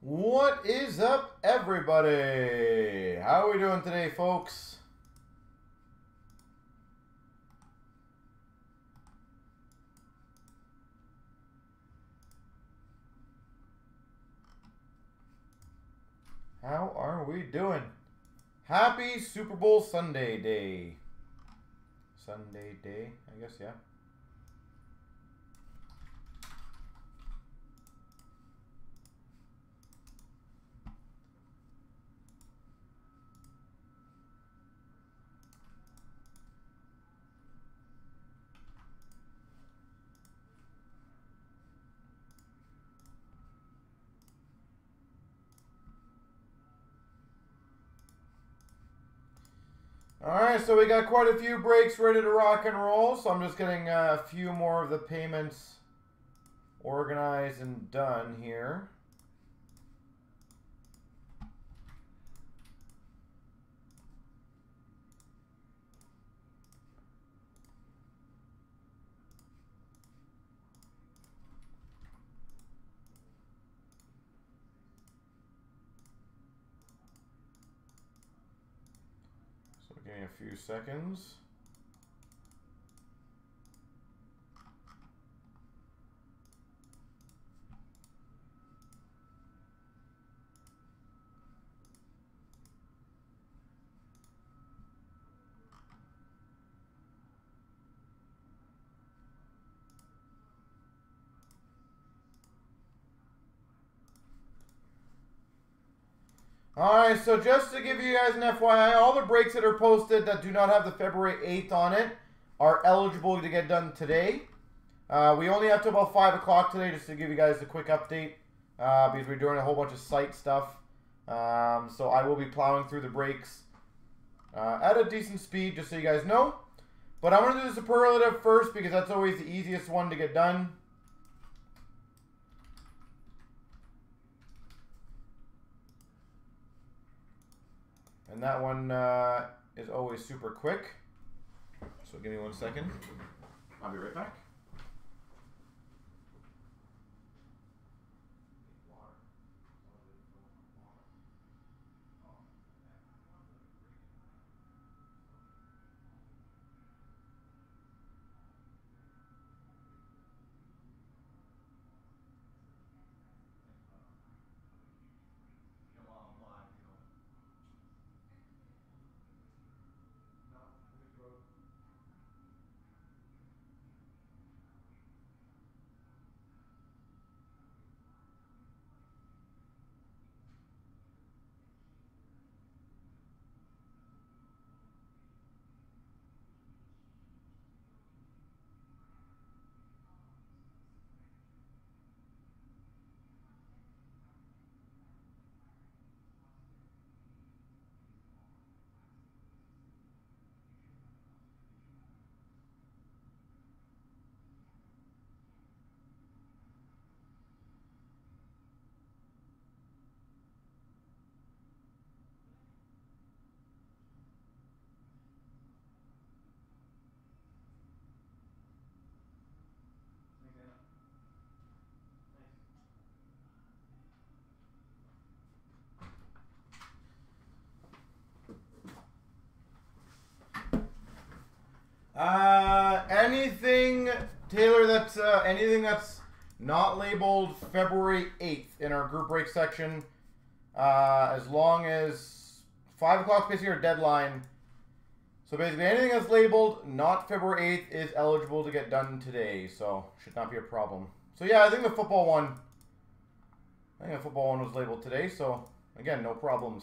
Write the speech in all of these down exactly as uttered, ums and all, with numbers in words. What is up, everybody? How are we doing today, folks? How are we doing? Happy Super Bowl Sunday day. Sunday day, I guess, yeah. Alright, so we got quite a few breaks ready to rock and roll, so I'm just getting a few more of the payments organized and done here. A few seconds. Alright, so just to give you guys an F Y I, all the breaks that are posted that do not have the February eighth on it are eligible to get done today. Uh, we only have to about five o'clock today, just to give you guys a quick update, uh, because we're doing a whole bunch of site stuff. Um, so I will be plowing through the breaks uh, at a decent speed, just so you guys know. But I'm going to do the superlative first, because that's always the easiest one to get done. And that one uh, is always super quick. So give me one second. I'll be right back. Uh, anything, Taylor, that's, uh, anything that's not labeled February eighth in our group break section, uh, as long as five o'clock basically our deadline. So basically anything that's labeled not February eighth is eligible to get done today, so should not be a problem. So yeah, I think the football one, I think the football one was labeled today, so again, no problems.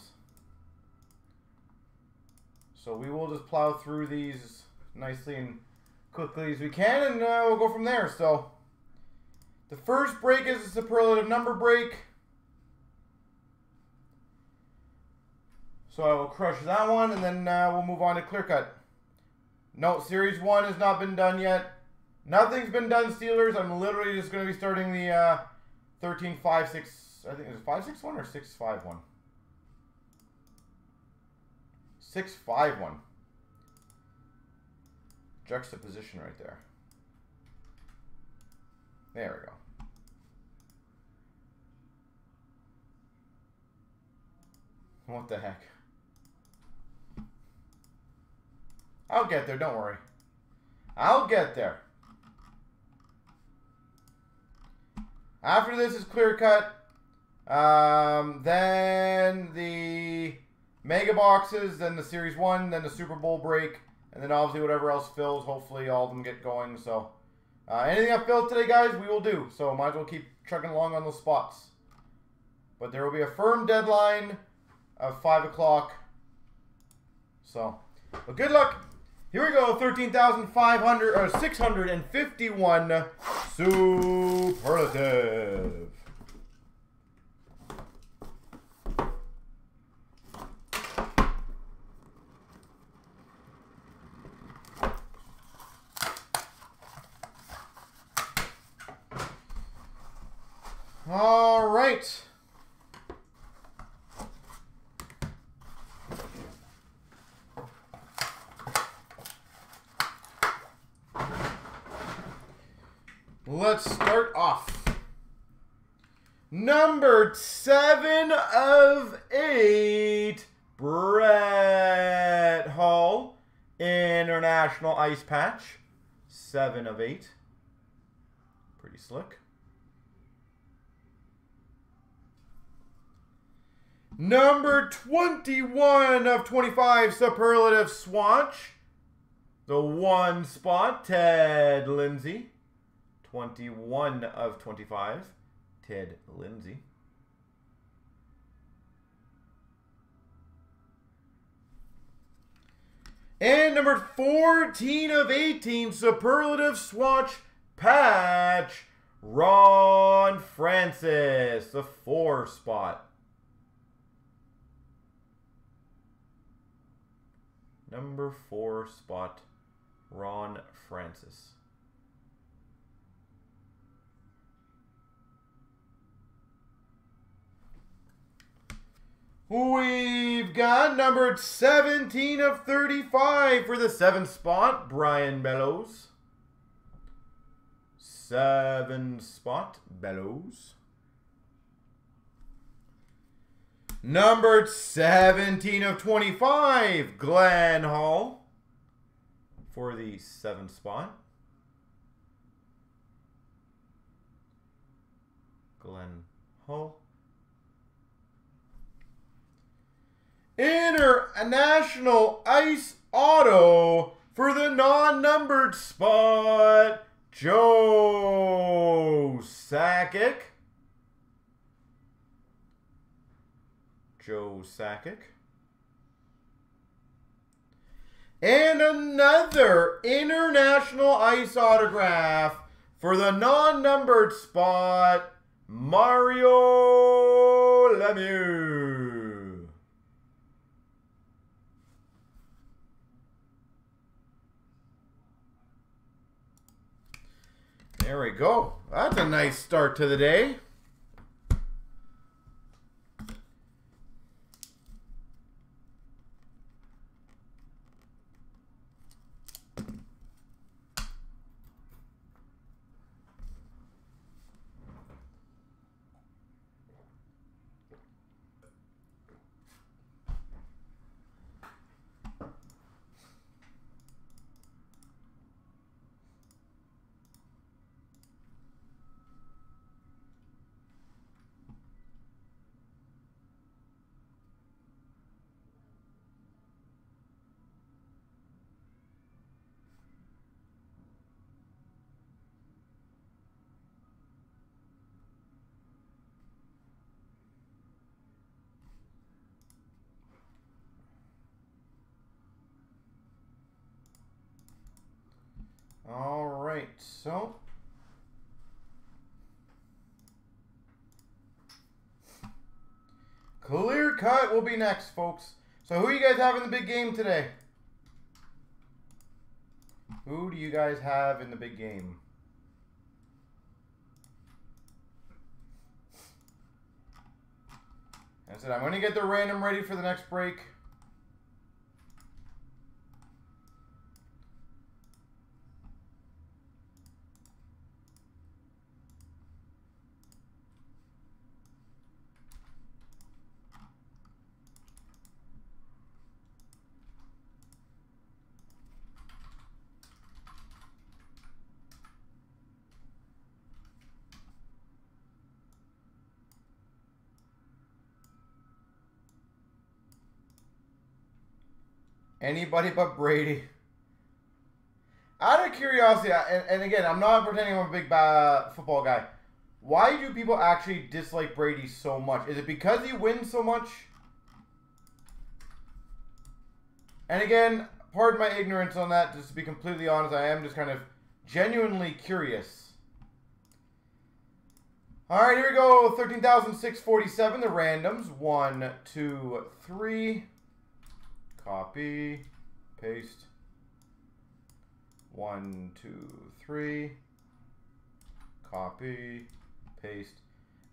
So we will just plow through these nicely and quickly as we can, and uh, we'll go from there. So the first break is a superlative number break, so I will crush that one, and then uh, we'll move on to clear cut. No, series one has not been done yet. Nothing's been done, Steelers. I'm literally just going to be starting the uh, thirteen five six, I think it's five six one or six five one, six five one juxtaposition right there. There we go. What the heck? I'll get there, don't worry. I'll get there. After this is clear cut, um, then the mega boxes, then the series one, then the Super Bowl break, and then obviously whatever else fills. Hopefully all of them get going. So uh, anything I filled today, guys, we will do. So might as well keep trucking along on those spots. But there will be a firm deadline of five o'clock. So, but good luck. Here we go, thirteen thousand five hundred, or six hundred fifty-one superlative. All right. Let's start off. Number seven of eight, Brett Hall, International Ice Patch. Seven of eight. Pretty slick. Number twenty-one of twenty-five, Superlative Swatch. The one spot, Ted Lindsay. twenty-one of twenty-five, Ted Lindsay. And number fourteen of eighteen, Superlative Swatch Patch, Ron Francis, the four spot. Number four spot, Ron Francis. We've got number seventeen of thirty-five for the seventh spot, Brian Bellows. Seven spot, Bellows. Number seventeen of twenty-five, Glenn Hall for the seventh spot. Glenn Hall. International Ice Auto for the non-numbered spot, Joe Sakic. Joe Sakic. And another International Ice Autograph for the non-numbered spot, Mario Lemieux. There we go. That's a nice start to the day. All right, so clear cut will be next, folks. So who do you guys have in the big game today? Who do you guys have in the big game? That's it. I'm going to get the random ready for the next break. Anybody but Brady. Out of curiosity, and, and again, I'm not pretending I'm a big uh, football guy. Why do people actually dislike Brady so much? Is it because he wins so much? And again, pardon my ignorance on that. Just to be completely honest, I am just kind of genuinely curious. All right, here we go. thirteen thousand six hundred forty-seven, the randoms. One, two, three. Copy. Paste. One, two, three. Copy. Paste.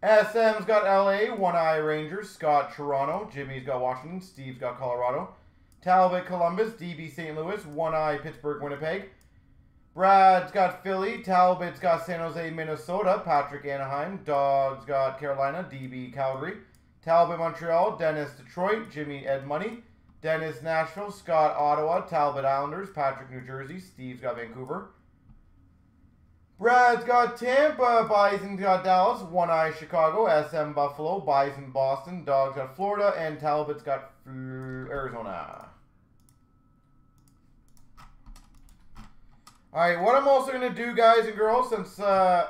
S M's got L A, One Eye Rangers, Scott Toronto, Jimmy's got Washington, Steve's got Colorado, Talbot Columbus, D B Saint Louis, One Eye Pittsburgh Winnipeg, Brad's got Philly, Talbot's got San Jose Minnesota, Patrick Anaheim, Dog's got Carolina, D B Calgary, Talbot Montreal, Dennis Detroit, Jimmy Ed Money, Dennis Nashville, Scott Ottawa, Talbot Islanders, Patrick New Jersey, Steve's got Vancouver, Brad's got Tampa, Bison's got Dallas, One Eye Chicago, S M Buffalo, Bison Boston, Dog's got Florida, and Talbot's got Arizona. Alright, what I'm also going to do, guys and girls, since uh,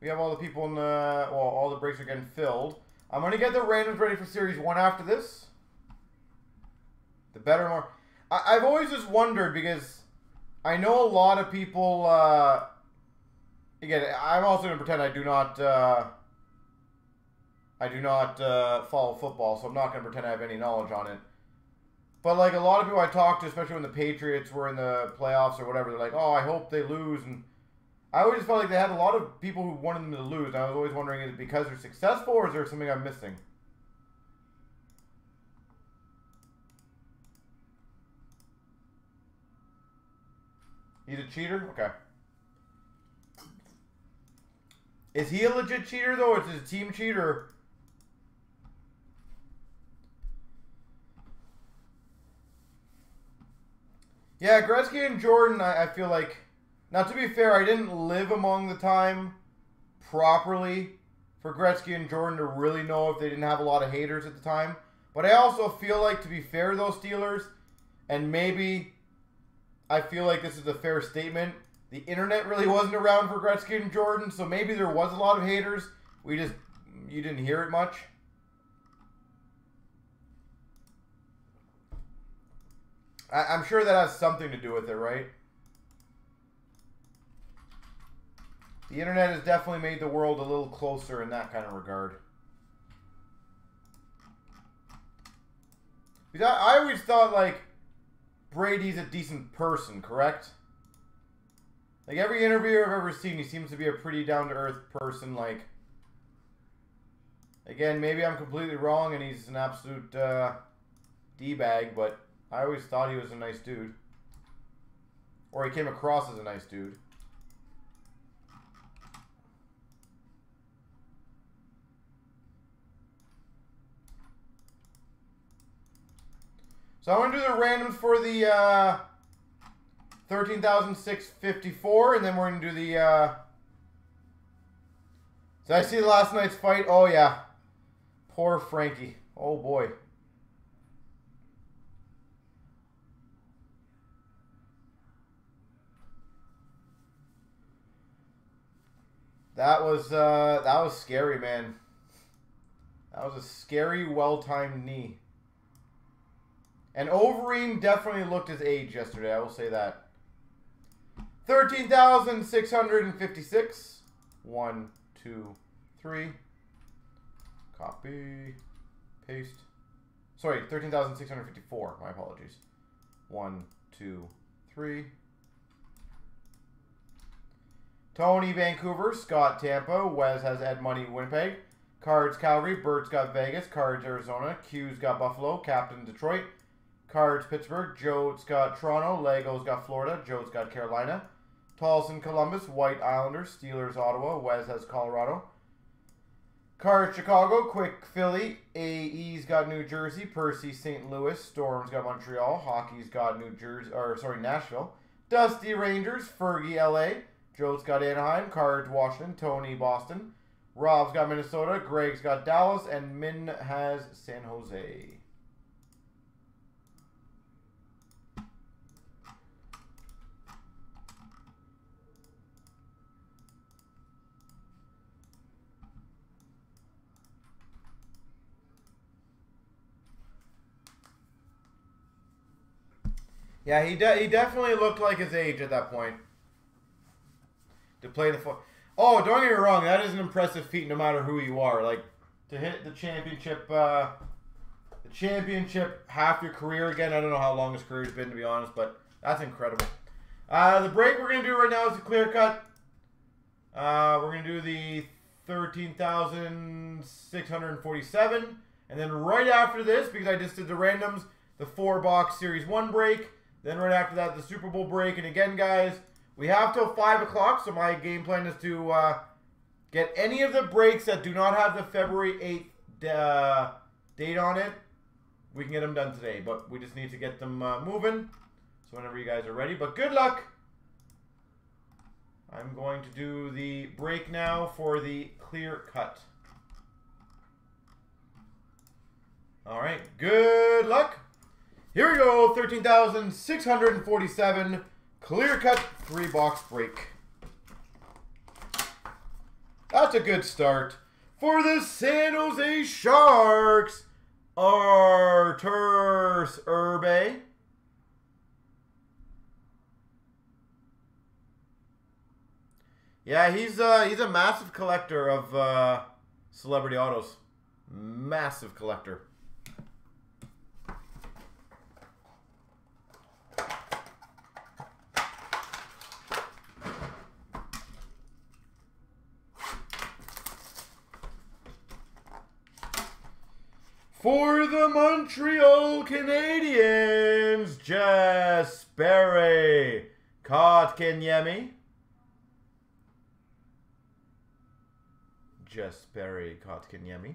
we have all the people in the, well, all the breaks are getting filled, I'm going to get the randoms ready for Series one after this. The better, more... I I've always just wondered, because I know a lot of people... Uh, Again, I'm also going to pretend I do not, uh, I do not uh, follow football, so I'm not going to pretend I have any knowledge on it. But, like, a lot of people I talk to, especially when the Patriots were in the playoffs or whatever, they're like, oh, I hope they lose. And I always felt like they had a lot of people who wanted them to lose, and I was always wondering, is it because they're successful or is there something I'm missing? He's a cheater? Okay. Is he a legit cheater, though, or is his team cheater? Yeah, Gretzky and Jordan, I, I feel like... Now, to be fair, I didn't live among the time properly for Gretzky and Jordan to really know if they didn't have a lot of haters at the time. But I also feel like, to be fair, though, Steelers, and maybe I feel like this is a fair statement... The internet really wasn't around for Gretzky and Jordan, so maybe there was a lot of haters. We just, you didn't hear it much. I, I'm sure that has something to do with it, right? The internet has definitely made the world a little closer in that kind of regard. Because I, I always thought, like, Brady's a decent person, correct? Like, every interviewer I've ever seen, he seems to be a pretty down-to-earth person, like... Again, maybe I'm completely wrong and he's an absolute, uh, D-bag, but I always thought he was a nice dude. Or he came across as a nice dude. So I'm going to do the randoms for the, uh... thirteen thousand six hundred fifty-four, and then we're going to do the, uh... Did I see last night's fight? Oh, yeah. Poor Frankie. Oh, boy. That was, uh... That was scary, man. That was a scary, well-timed knee. And Overeem definitely looked his age yesterday, I will say that. thirteen thousand six hundred fifty-six. One, two, three. Copy. Paste. Sorry, thirteen thousand six hundred fifty-four. My apologies. One, two, three. Tony, Vancouver. Scott, Tampa. Wes has Ed Money, Winnipeg. Cards, Calgary. Bert's got Vegas. Cards, Arizona. Q's got Buffalo. Captain, Detroit. Cards, Pittsburgh. Joe's got Toronto. Lego's got Florida. Joe's got Carolina. Tolson, Columbus. White, Islanders. Steelers, Ottawa. Wes has Colorado. Cards, Chicago. Quick, Philly. A E's got New Jersey. Percy, Saint Louis. Storm's got Montreal. Hockey's got New Jersey, or sorry, Nashville. Dusty, Rangers. Fergie, L A. Joe's got Anaheim. Cards, Washington. Tony, Boston. Rob's got Minnesota. Greg's got Dallas. And Min has San Jose. Yeah, he de he definitely looked like his age at that point. To play the four. Oh, don't get me wrong. That is an impressive feat, no matter who you are. Like to hit the championship, uh, the championship half your career again. I don't know how long his career's been, to be honest, but that's incredible. Uh, the break we're gonna do right now is a clear cut. Uh, we're gonna do the thirteen thousand six hundred forty-seven, and then right after this, because I just did the randoms, the four box series one break. Then right after that, the Super Bowl break. And again, guys, we have till five o'clock, so my game plan is to uh, get any of the breaks that do not have the February eighth uh, date on it. We can get them done today, but we just need to get them uh, moving. So whenever you guys are ready, but good luck. I'm going to do the break now for the clear cut. All right, good luck. Here we go, thirteen thousand six hundred forty-seven. Clear cut, three box break. That's a good start for the San Jose Sharks. Arturs Urbe. Yeah, he's uh, he's a massive collector of uh, celebrity autos. Massive collector. For the Montreal Canadiens, Jesperi Kotkaniemi. Jesperi Kotkaniemi.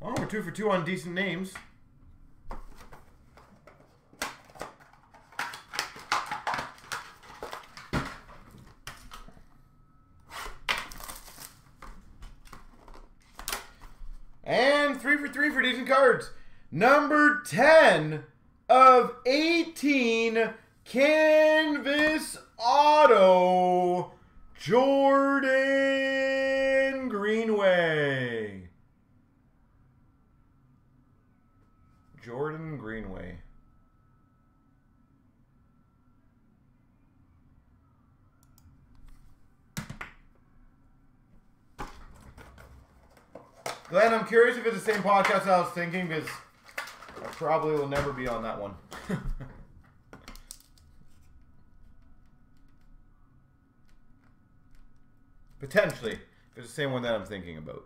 Oh, we're two for two on decent names. And three for three for decent cards. Number ten of eighteen, Canvas Auto, Jordan Greenway. Jordan Greenway. Glenn, I'm curious if it's the same podcast I was thinking, because I probably will never be on that one. Potentially, if it's the same one that I'm thinking about.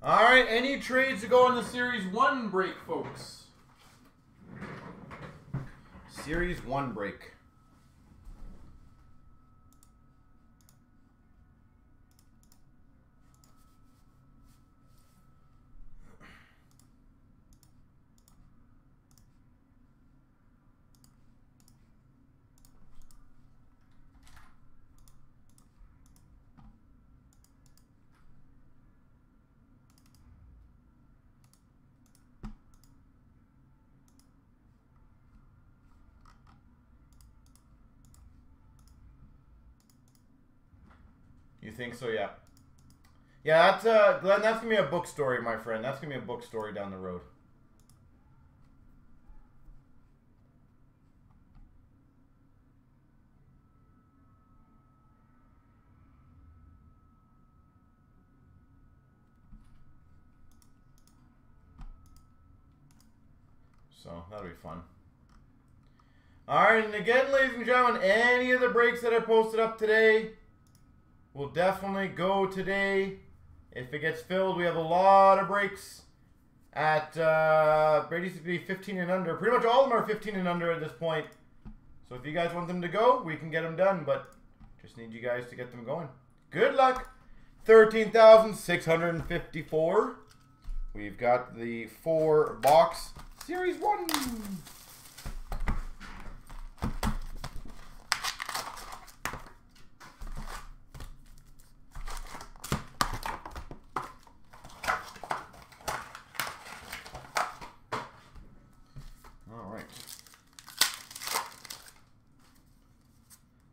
All right, any trades to go in the Series one break, folks? Series one break. You think so? Yeah. Yeah, that's, uh, Glenn, that's going to be a book story, my friend. That's going to be a book story down the road. So, that'll be fun. All right, and again, ladies and gentlemen, any of the breaks that I posted up today, we'll definitely go today. If it gets filled, we have a lot of breaks at uh, Brady's to be fifteen and under. Pretty much all of them are fifteen and under at this point. So if you guys want them to go, we can get them done, but just need you guys to get them going. Good luck. thirteen thousand six hundred fifty-four. We've got the four box series one.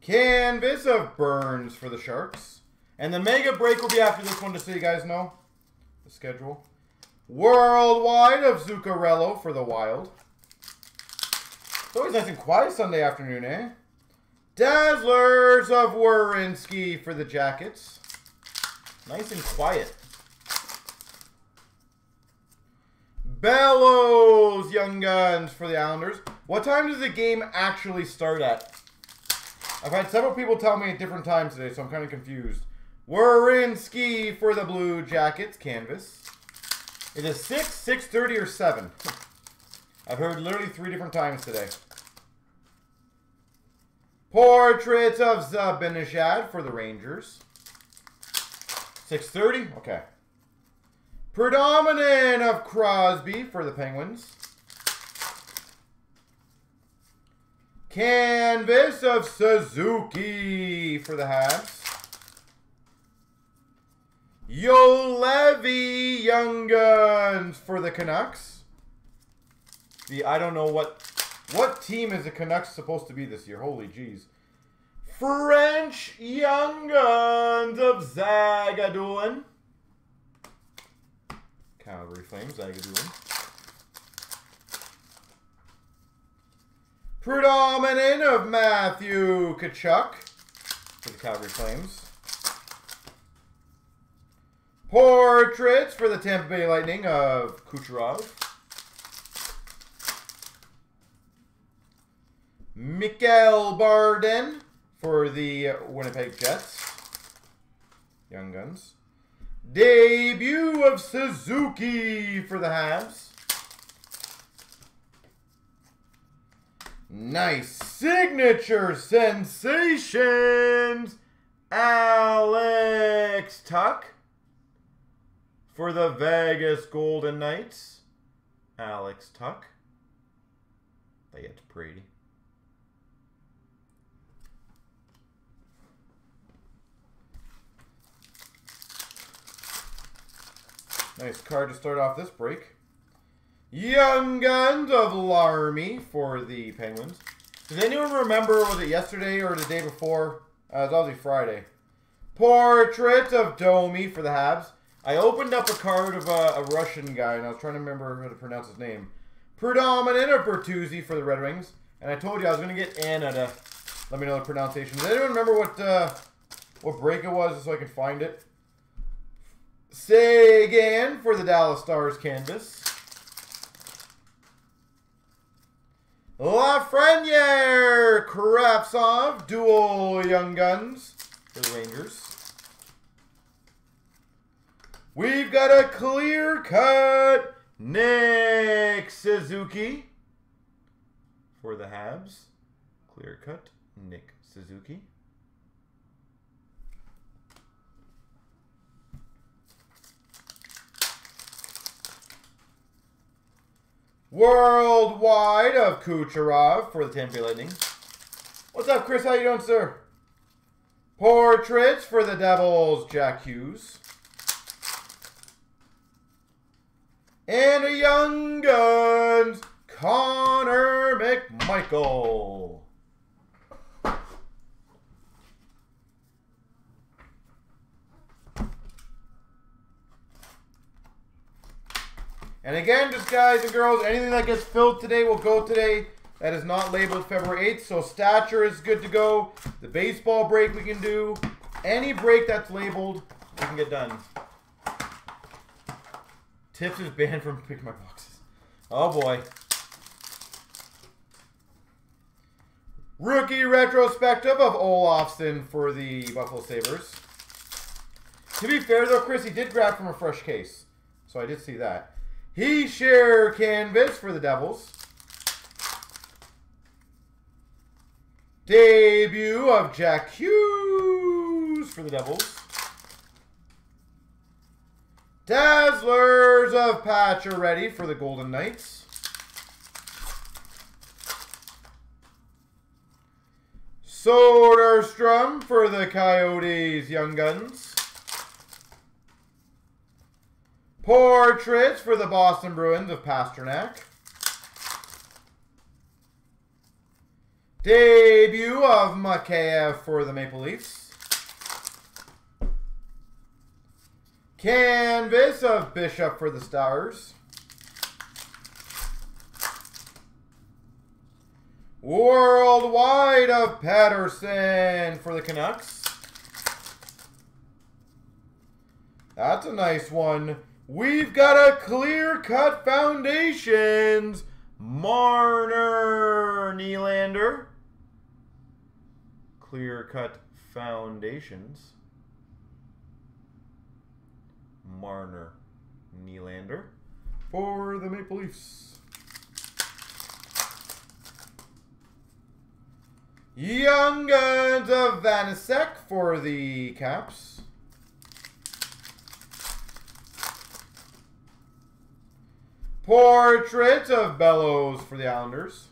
Canvas of Burns for the Sharks. And the mega break will be after this one, just so you guys know the schedule. Worldwide of Zuccarello for the Wild. It's always nice and quiet Sunday afternoon, eh? Dazzlers of Werenski for the Jackets. Nice and quiet. Bellows Young Guns for the Islanders. What time does the game actually start at? I've had several people tell me at different times today, so I'm kind of confused. Werenski for the Blue Jackets. Canvas. It is six, six thirty, or seven. I've heard literally three different times today. Portraits of Zabinishad for the Rangers. six thirty? Okay. Predominant of Crosby for the Penguins. Canvas of Suzuki for the Habs. Yolevi Young Guns for the Canucks. The I don't know what what team is the Canucks supposed to be this year. Holy jeez. French Young Guns of Zagadulin. Calgary Flames Zagadulin. Predominant of Matthew Kachuk for the Calgary Flames. Portraits for the Tampa Bay Lightning of Kucherov. Mikael Baden for the Winnipeg Jets. Young Guns. Debut of Suzuki for the Habs. Nice signature sensations, Alex Tuck for the Vegas Golden Knights. Alex Tuck. That's pretty. Nice card to start off this break. Young Guns of Larmy for the Penguins. Does anyone remember, was it yesterday or the day before? Uh, it was obviously Friday. Portrait of Domi for the Habs. I opened up a card of a, a Russian guy, and I was trying to remember how to pronounce his name. Predominant of Bertuzzi for the Red Wings. And I told you I was going to get Anna to let me know the pronunciation. Does anyone remember what uh, what break it was so I could find it? Sagan for the Dallas Stars canvas. Lafreniere, Krapsov, dual Young Guns for the Rangers. We've got a clear cut, Nick Suzuki for the Habs. Clear cut, Nick Suzuki. Worldwide of Kucherov for the Tampa Bay Lightning. What's up, Chris? How you doing, sir? Portraits for the Devils, Jack Hughes. And a Young Guns, Connor McMichael. And again, just guys and girls, anything that gets filled today will go today. That is not labeled February eighth, so stature is good to go. The baseball break we can do. Any break that's labeled, we can get done. Tips is banned from picking my boxes. Oh, boy. Rookie retrospective of Olofsson for the Buffalo Sabres. To be fair, though, Chris, he did grab from a fresh case, so I did see that. He share canvas for the Devils. Debut of Jack Hughes for the Devils. Dazzlers of Pacioretty for the Golden Knights. Soderstrom for the Coyotes, Young Guns. Portraits for the Boston Bruins of Pasternak. Debut of Mikheyev for the Maple Leafs. Canvas of Bishop for the Stars. Worldwide of Patterson for the Canucks. That's a nice one. We've got a clear-cut Foundations. Marner, Nylander. Clear-cut Foundations. Marner, Nylander for the Maple Leafs. Young Guns of Vanacek for the Caps. Portrait of Bellows for the Islanders.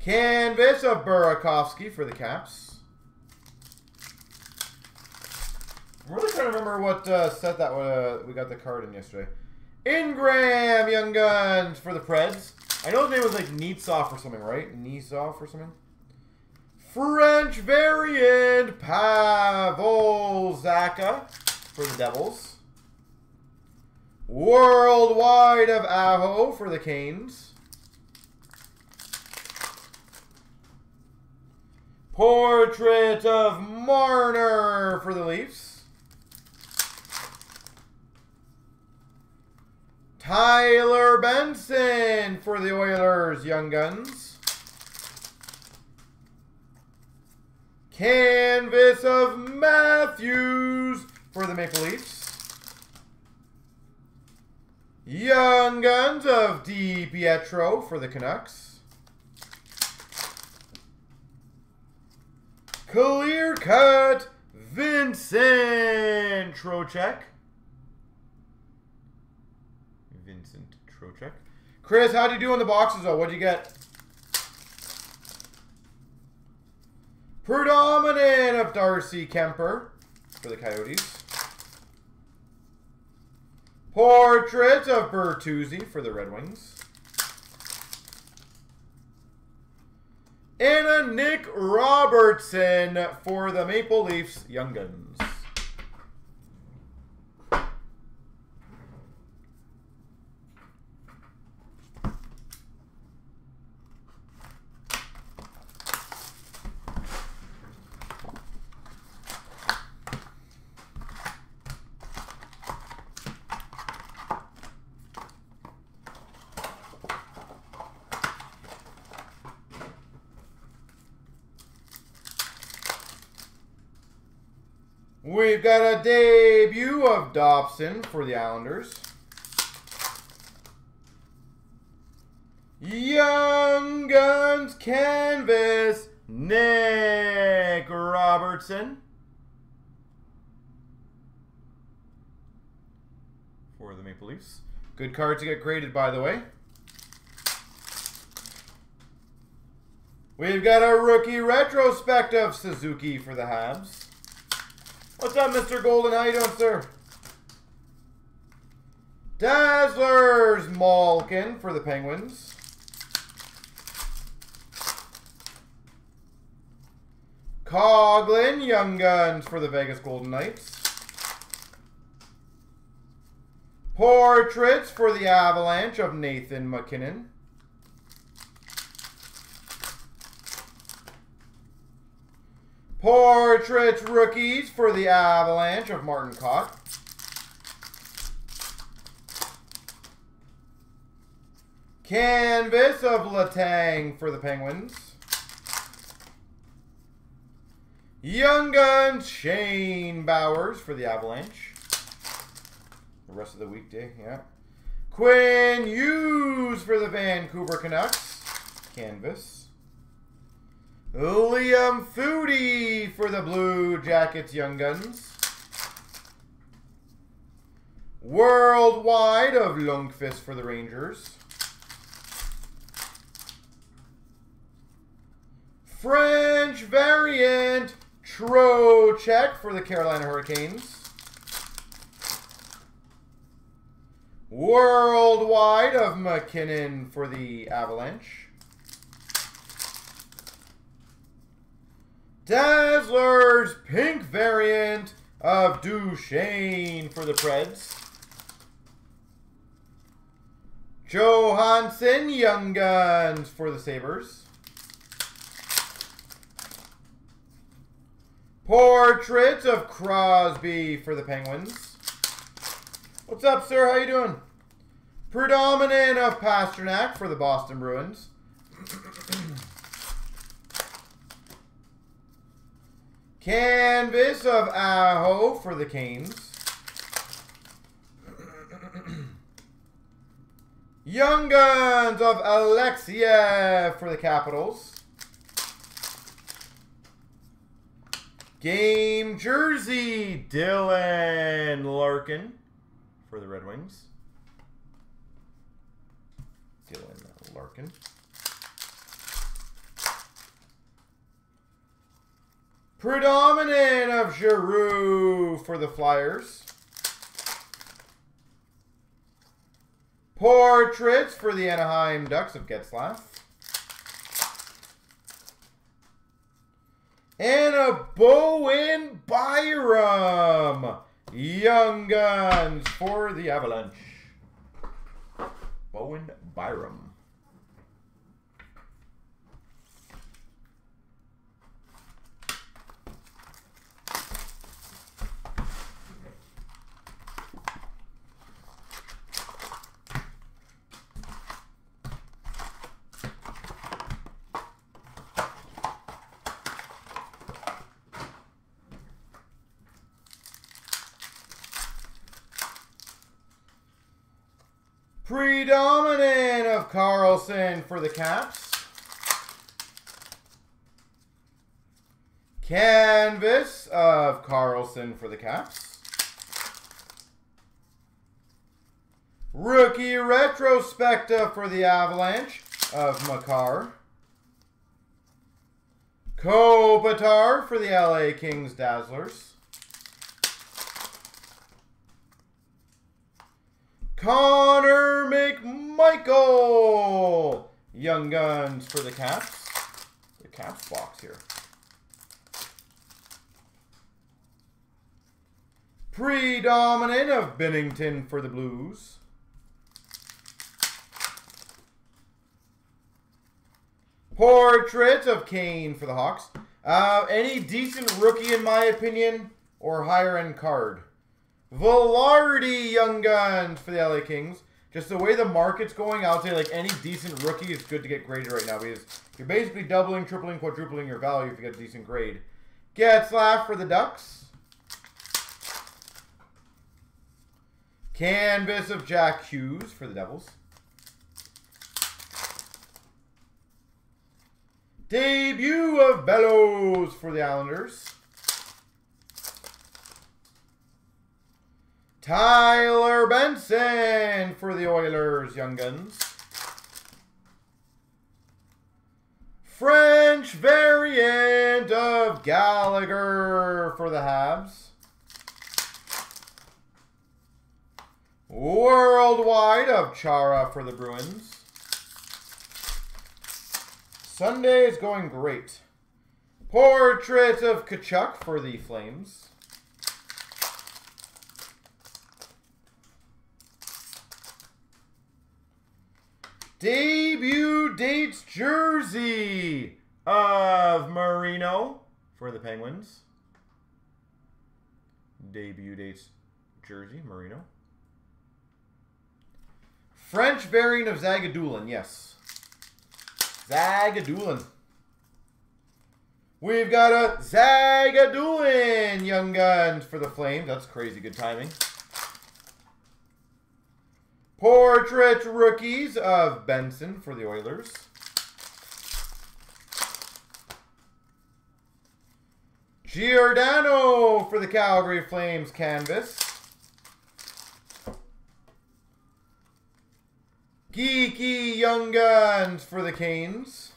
Canvas of Burakovsky for the Caps. I'm really trying to remember what uh, set that uh, we got the card in yesterday. Ingram, Young Guns for the Preds. I know his name was like Knyzhov or something, right? Knyzhov or something. French variant, Pavel Zaka for the Devils. Worldwide of Aho for the Canes. Portrait of Marner for the Leafs. Tyler Benson for the Oilers, Young Guns. Canvas of Matthews for the Maple Leafs. Young Guns of DiPietro for the Canucks. Clear cut Vincent Trocheck. Vincent Trocheck. Chris, how'd you do on the boxes though? What'd you get? Predominant of Darcy Kemper for the Coyotes. Portrait of Bertuzzi for the Red Wings. And a Nick Robertson for the Maple Leafs, Young Guns. We've got a debut of Dobson for the Islanders. Young Guns Canvas, Nick Robertson for the Maple Leafs. Good card to get graded, by the way. We've got a rookie retrospective Suzuki for the Habs. What's up, Mister Golden? How you doing, sir? Dazzlers, Malkin for the Penguins. Coughlin, Young Guns for the Vegas Golden Knights. Portraits for the Avalanche of Nathan MacKinnon. Portrait Rookies for the Avalanche of Martin Cott. Canvas of Letang for the Penguins. Young Guns Shane Bowers for the Avalanche. The rest of the weekday, yeah. Quinn Hughes for the Vancouver Canucks. Canvas. Liam Foodie for the Blue Jackets, Young Guns. Worldwide of Lundqvist for the Rangers. French variant Trocheck for the Carolina Hurricanes. Worldwide of McKinnon for the Avalanche. Dazzler's pink variant of Duchesne for the Preds. Johansson Young Guns for the Sabres. Portraits of Crosby for the Penguins. What's up, sir? How you doing? Predominant of Pasternak for the Boston Bruins. Canvas of Aho for the Canes. Young Guns of Alexiev for the Capitals. Game jersey Dylan Larkin for the Red Wings. Dylan Larkin. Predominant of Giroux for the Flyers. Portraits for the Anaheim Ducks of Getzlaff. And a Bowen Byram Young Guns for the Avalanche. Bowen Byram. Predominant of Carlson for the Caps. Canvas of Carlson for the Caps. Rookie Retrospective for the Avalanche of Makar. Kopitar for the L A Kings Dazzlers. Connor McMichael Young Guns for the Caps. The Caps box here. Predominant of Binnington for the Blues. Portrait of Kane for the Hawks. Uh, any decent rookie, in my opinion, or higher end card. Velarde Young Guns for the L A Kings. Just the way the market's going, I'll say like any decent rookie is good to get graded right now because you're basically doubling, tripling, quadrupling your value if you get a decent grade. Getzlaff for the Ducks. Canvas of Jack Hughes for the Devils. Debut of Bellows for the Islanders. Tyler Benson for the Oilers, Young Guns. French variant of Gallagher for the Habs. Worldwide of Chara for the Bruins. Sunday is going great. Portrait of Kachuk for the Flames. Debut dates jersey of Marino for the Penguins. Debut dates jersey, Marino. French variant of Zagadulin, yes. Zagadulin. We've got a Zagadulin Young Guns for the Flames. That's crazy good timing. Portrait rookies of Benson for the Oilers. Giordano for the Calgary Flames canvas. Geeky Young Guns for the Canes.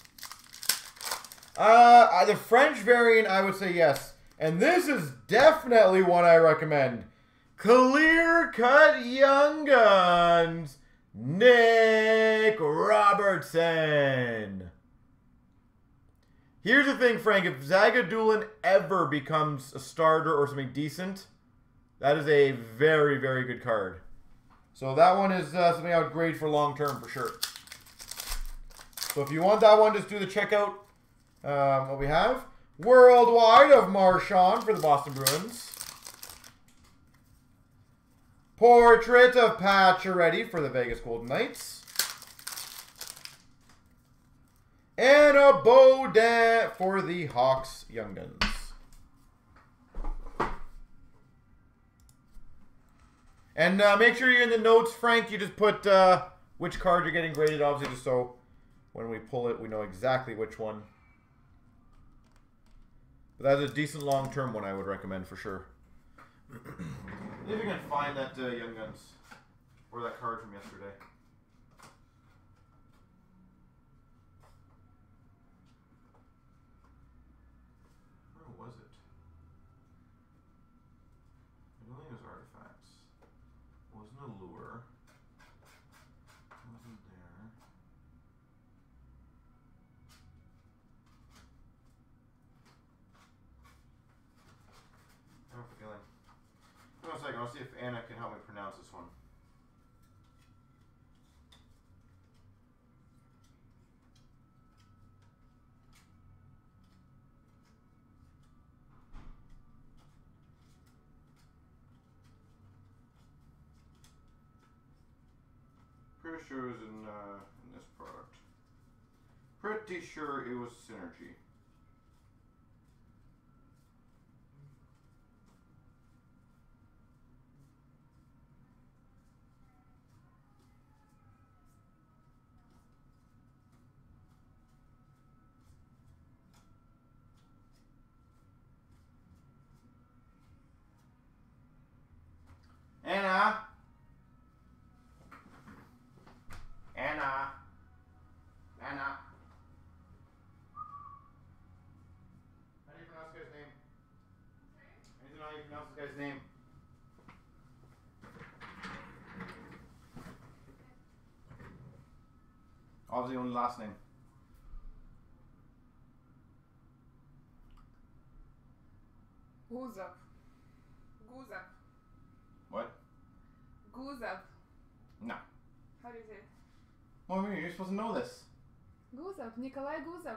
Uh, the French variant, I would say yes. And this is definitely one I recommend. clear-cut young guns, Nick Robertson. Here's the thing, Frank. If Zagadulin ever becomes a starter or something decent, that is a very, very good card. So that one is uh, something I would grade for long-term for sure. So if you want that one, just do the checkout. Um, what we have. Worldwide of Marchand for the Boston Bruins. Portrait of Pacioretty for the Vegas Golden Knights. And a Beaudet for the Hawks Young Guns. And uh, make sure you're in the notes, Frank. You just put uh, which card you're getting graded, obviously, just so when we pull it, we know exactly which one. But that's a decent long-term one I would recommend for sure. If you can find that uh, Young Guns, or that card from yesterday. Where was it? I believe it was Artifacts. It wasn't a Lure. It wasn't there. I have a feeling. Give me a second, I'll see if Anna can help me pronounce this one. Pretty sure it was in, uh, in this product. Pretty sure it was Synergy. Anna. Anna. Anna. How do you pronounce this guy's name? I need to know how you pronounce this guy's name. Obviously only last name. Who's up? Who's up? What? Knyzhov. No. How do you say it? Well, I mean, you're supposed to know this. Knyzhov. Nikolai Knyzhov.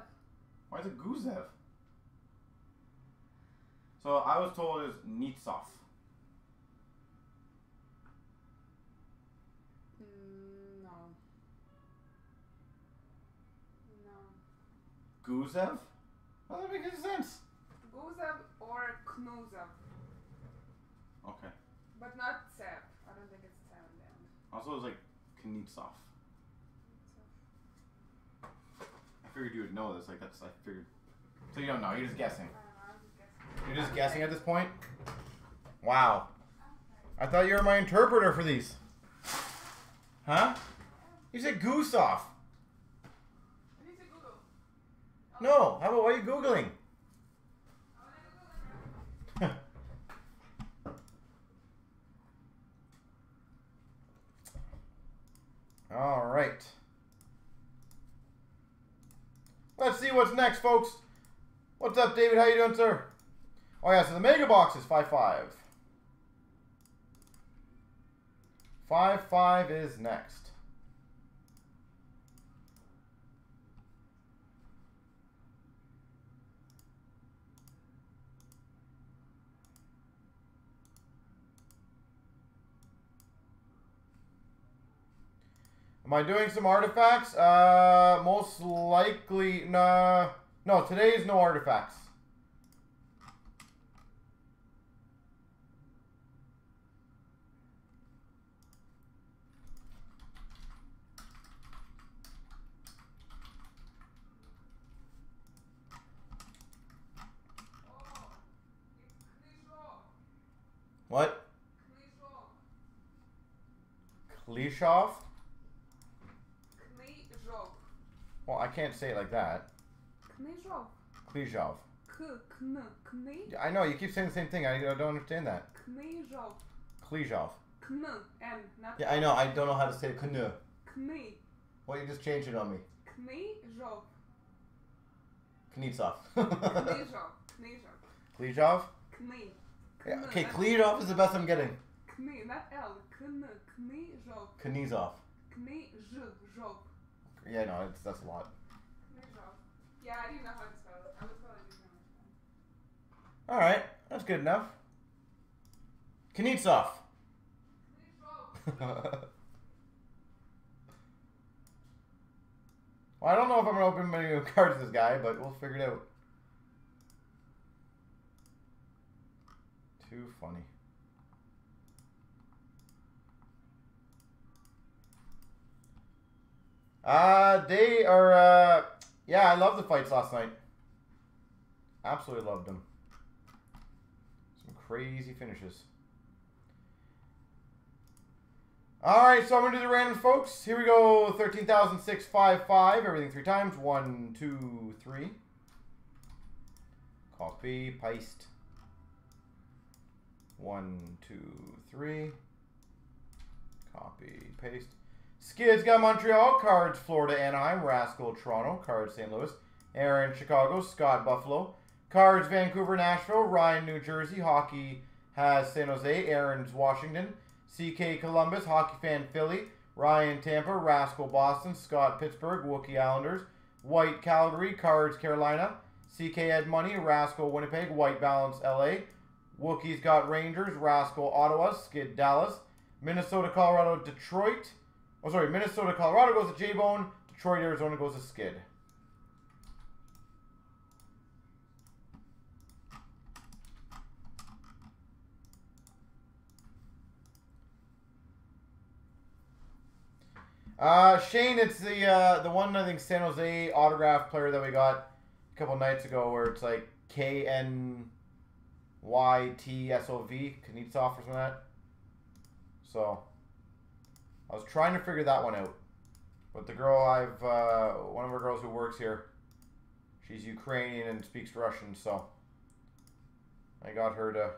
Why is it Knyzhov? So I was told it was Knyzhov. Mm, no. No. Knyzhov? That doesn't make any sense. Knyzhov or Knyzhov. Okay. But not Tsep. I don't think it's Tsep in the end. Also, it's like Knyzhov. I figured you would know this. Like that's I figured. So you don't know. You're just guessing. I don't know, I'm just guessing. You're just guessing at this point. Wow. I thought you were my interpreter for these. Huh? You said Knyzhov. I need to Google. Oh. No. How about why are you googling? All right. Let's see what's next, folks. What's up, David? How you doing, sir? Oh, yeah, so the Mega Box is five five. five five is next. Am I doing some artifacts? Uh, most likely, nah. No, today is no artifacts. Oh, what? Klyshov? Well, I can't say it like that. Knyzhov. Knyzhov. K, kn, kn. I know, you keep saying the same thing. I, I don't understand that. Knyzhov. Knyzhov. Kn and not. Yeah, I know. I don't know how to say it. Kn. Kny. Well, you just changed it on me. Knyzhov. Knyzhov. Knyzhov. Knyzhov. Knyzhov? Kny. Yeah, okay, Knyzhov is the best I'm getting. Kny, not L. Kn. Knyzhov. Knyzhov. Knyzhov. Yeah, no, it's, that's a lot. Knyzhov. Yeah, I didn't know how to spell it. I was probably doing that. All right, that's good enough. Knyzhov. Knyzhov. Well, I don't know if I'm going to open many cards to this guy, but we'll figure it out. Too funny. Uh, they are, uh, yeah, I love the fights last night. Absolutely loved them. Some crazy finishes. Alright, so I'm going to do the random, folks. Here we go. thirteen thousand six hundred fifty-five. Everything three times. One, two, three. Copy, paste. One, two, three. Copy, paste. Skids got Montreal. Cards, Florida, Anaheim. Rascal, Toronto. Cards, Saint Louis. Aaron, Chicago. Scott, Buffalo. Cards, Vancouver, Nashville. Ryan, New Jersey. Hockey has San Jose. Aaron's, Washington. C K Columbus, Hockey Fan Philly, Ryan Tampa, Rascal Boston, Scott Pittsburgh, Wookie Islanders, White Calgary, Cards Carolina, C K Ed Money, Rascal Winnipeg, White Balance L A, Wookiees got Rangers, Rascal Ottawa, Skid Dallas, Minnesota, Colorado, Detroit. Oh, sorry, Minnesota, Colorado goes to J-Bone, Detroit, Arizona goes to Skid. Uh, Shane, it's the uh, the one, I think, San Jose autograph player that we got a couple nights ago where it's like K N Y T S O V, Knyzhov or something like that. So, I was trying to figure that one out. But the girl I've, uh, one of our girls who works here, she's Ukrainian and speaks Russian, so I got her to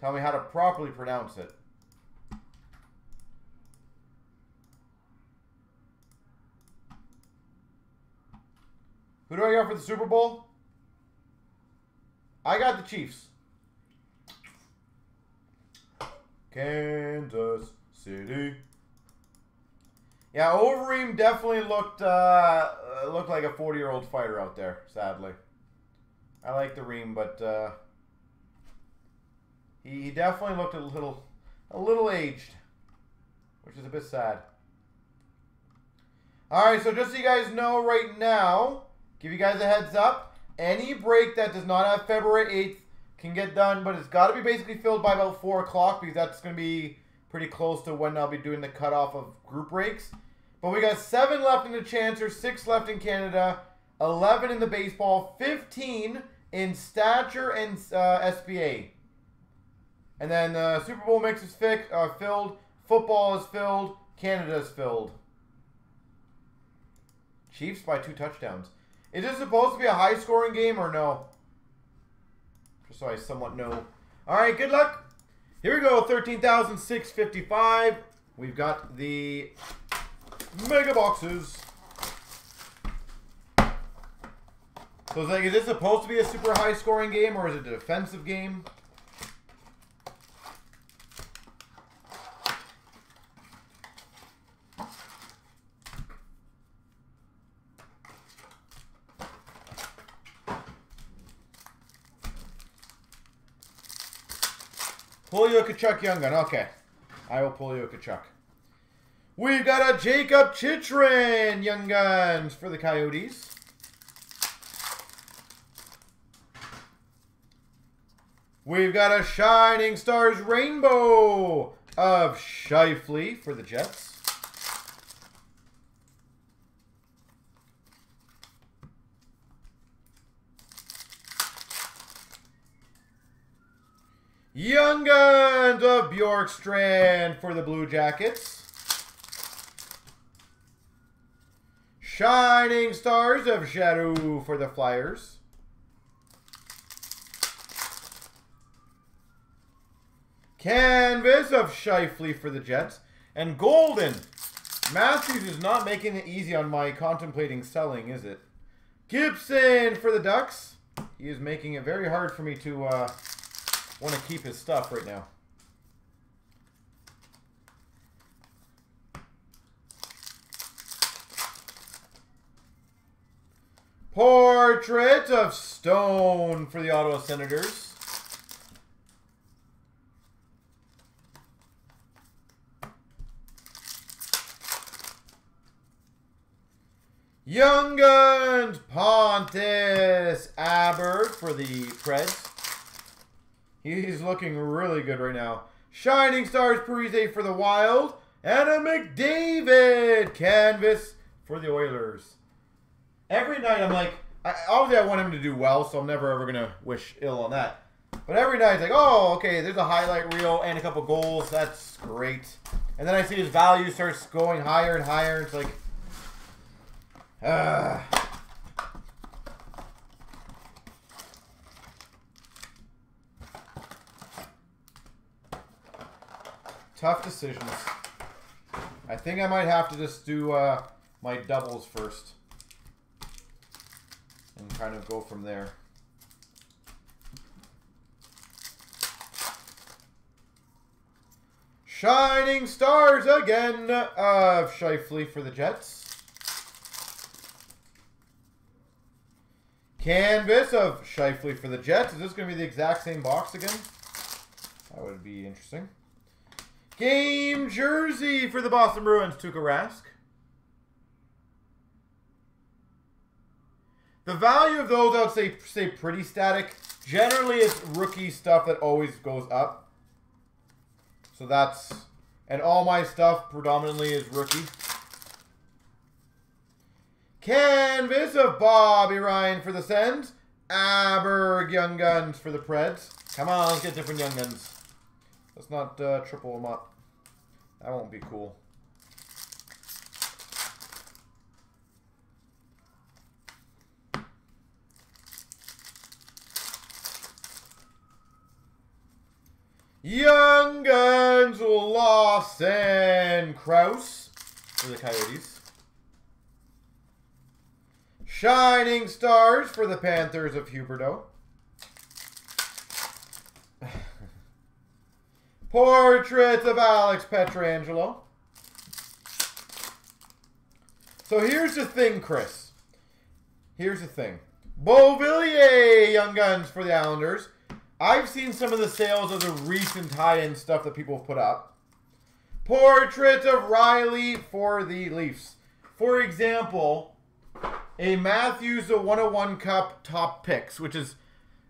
tell me how to properly pronounce it. Who do I got for the Super Bowl? I got the Chiefs. Kansas City. Yeah, Overeem definitely looked uh, looked like a forty-year-old fighter out there, sadly. I like the Reem, but uh, he definitely looked a little a little aged, which is a bit sad. All right, so just so you guys know right now, give you guys a heads up, any break that does not have February eighth can get done, but it's got to be basically filled by about four o'clock because that's going to be pretty close to when I'll be doing the cutoff of group breaks. But we got seven left in the Chancer, six left in Canada, eleven in the baseball, fifteen in Stature and uh, S B A. And then uh, Super Bowl mix is fic, uh, filled, football is filled, Canada is filled. Chiefs by two touchdowns. Is this supposed to be a high-scoring game or no? Just so I somewhat know. All right, good luck. Here we go, thirteen thousand six hundred fifty-five. We've got the mega boxes. So it's like, is this supposed to be a super high-scoring game or is it a defensive game? Pull your Kachuk young gun. Okay. I will pull your Kachuk. We've got a Jacob Chitrin young guns for the Coyotes. We've got a Shining Stars Rainbow of Shifley for the Jets. Young Guns of Bjorkstrand for the Blue Jackets. Shining Stars of Shadow for the Flyers. Canvas of Shifley for the Jets. And Golden. Matthews is not making it easy on my contemplating selling, is it? Gibson for the Ducks. He is making it very hard for me to uh, want to keep his stuff right now. Portrait of Stone for the Ottawa Senators. Young Guns, Pontus Aberg for the Preds. He's looking really good right now. Shining Stars, Parise for the Wild. And a McDavid canvas for the Oilers. Every night I'm like, I, obviously I want him to do well, so I'm never ever going to wish ill on that. But every night it's like, oh, okay, there's a highlight reel and a couple goals. That's great. And then I see his value starts going higher and higher. It's like... Uh. Tough decisions. I think I might have to just do uh, my doubles first and kind of go from there. Shining Stars again of Shifley for the Jets. Canvas of Shifley for the Jets. Is this going to be the exact same box again? That would be interesting. Game jersey for the Boston Bruins, Tuukka Rask. The value of those, I would say, stay pretty static. Generally, it's rookie stuff that always goes up. So that's... And all my stuff predominantly is rookie. Canvas of Bobby Ryan for the Sens. Aberg Young Guns for the Preds. Come on, let's get different Young Guns. Let's not uh, triple them up. That won't be cool. Young Guns, Olofsson, Krause for the Coyotes. Shining Stars for the Panthers of Huberdeau. Portraits of Alex Pietrangelo. So here's the thing, Chris. Here's the thing. Beauvillier Young Guns for the Islanders. I've seen some of the sales of the recent high-end stuff that people have put up. Portraits of Riley for the Leafs. For example... A Matthews, the one oh one Cup top picks, which is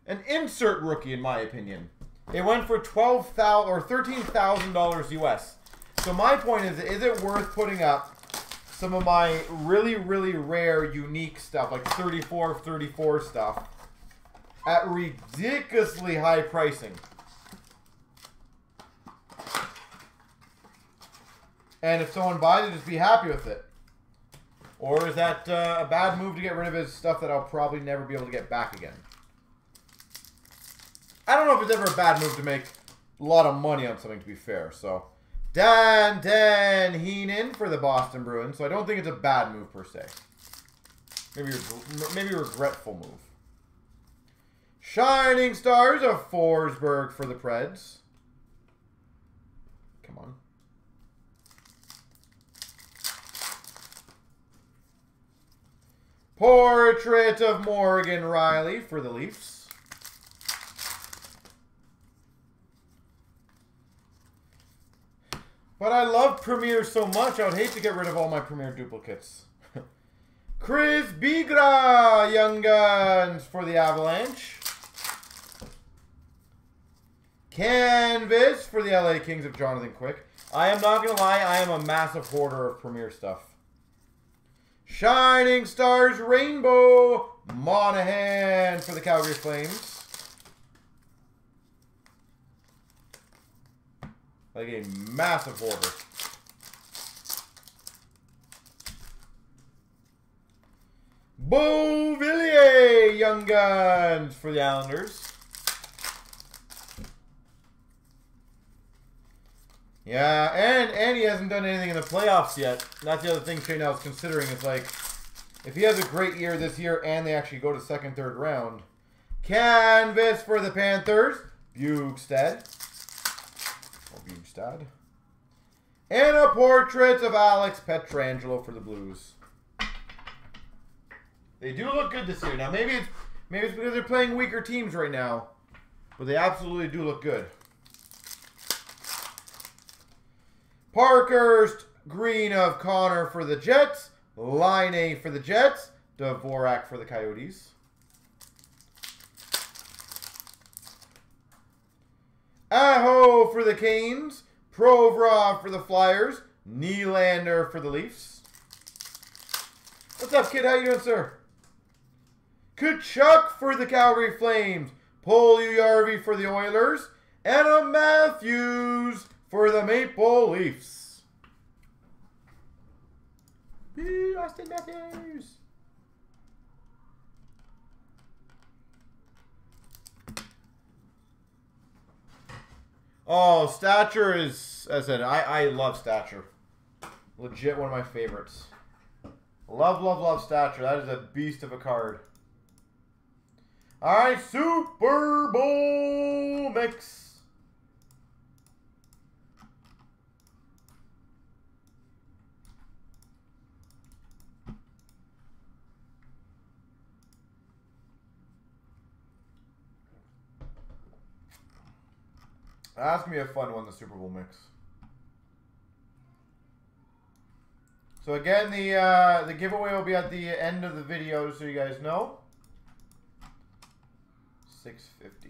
an insert rookie in my opinion. It went for twelve thousand or thirteen thousand dollars U S. So my point is, is it worth putting up some of my really, really rare, unique stuff, like thirty-four of thirty-four stuff, at ridiculously high pricing? And if someone buys it, just be happy with it. Or is that uh, a bad move to get rid of his stuff that I'll probably never be able to get back again? I don't know if it's ever a bad move to make a lot of money on something, to be fair. So, Dan Dan Heenan for the Boston Bruins. So I don't think it's a bad move per se. Maybe maybe a regretful move. Shining Stars of Forsberg for the Preds. Come on. Portrait of Morgan Riley for the Leafs. But I love Premier so much, I would hate to get rid of all my Premier duplicates. Chris Bigra, Young Guns for the Avalanche. Canvas for the L A Kings of Jonathan Quick. I am not going to lie, I am a massive hoarder of Premier stuff. Shining Stars Rainbow Monahan for the Calgary Flames. Like a massive hoarder. Beauvillier Young Guns for the Islanders. Yeah, and, and he hasn't done anything in the playoffs yet. That's the other thing Shane now is considering. It's like, if he has a great year this year and they actually go to second, third round, canvas for the Panthers, Bugstad. Or Bugstad. And a portrait of Alex Pietrangelo for the Blues. They do look good this year. Now, maybe it's, maybe it's because they're playing weaker teams right now, but they absolutely do look good. Parkhurst, green of Connor for the Jets. Line A for the Jets. Dvorak for the Coyotes. Aho for the Canes. Provorov for the Flyers. Nylander for the Leafs. What's up, kid? How you doing, sir? Kachuk for the Calgary Flames. Puljujarvi for the Oilers. And a Matthews for the Maple Leafs. Woo, Austin Matthews. Oh, Stature is, as I said, I, I love Stature. Legit one of my favorites. Love, love, love Stature. That is a beast of a card. All right, Super Bowl mix. That's going to be a fun one, the Super Bowl mix. So again, the uh, the giveaway will be at the end of the video, so you guys know. six fifty.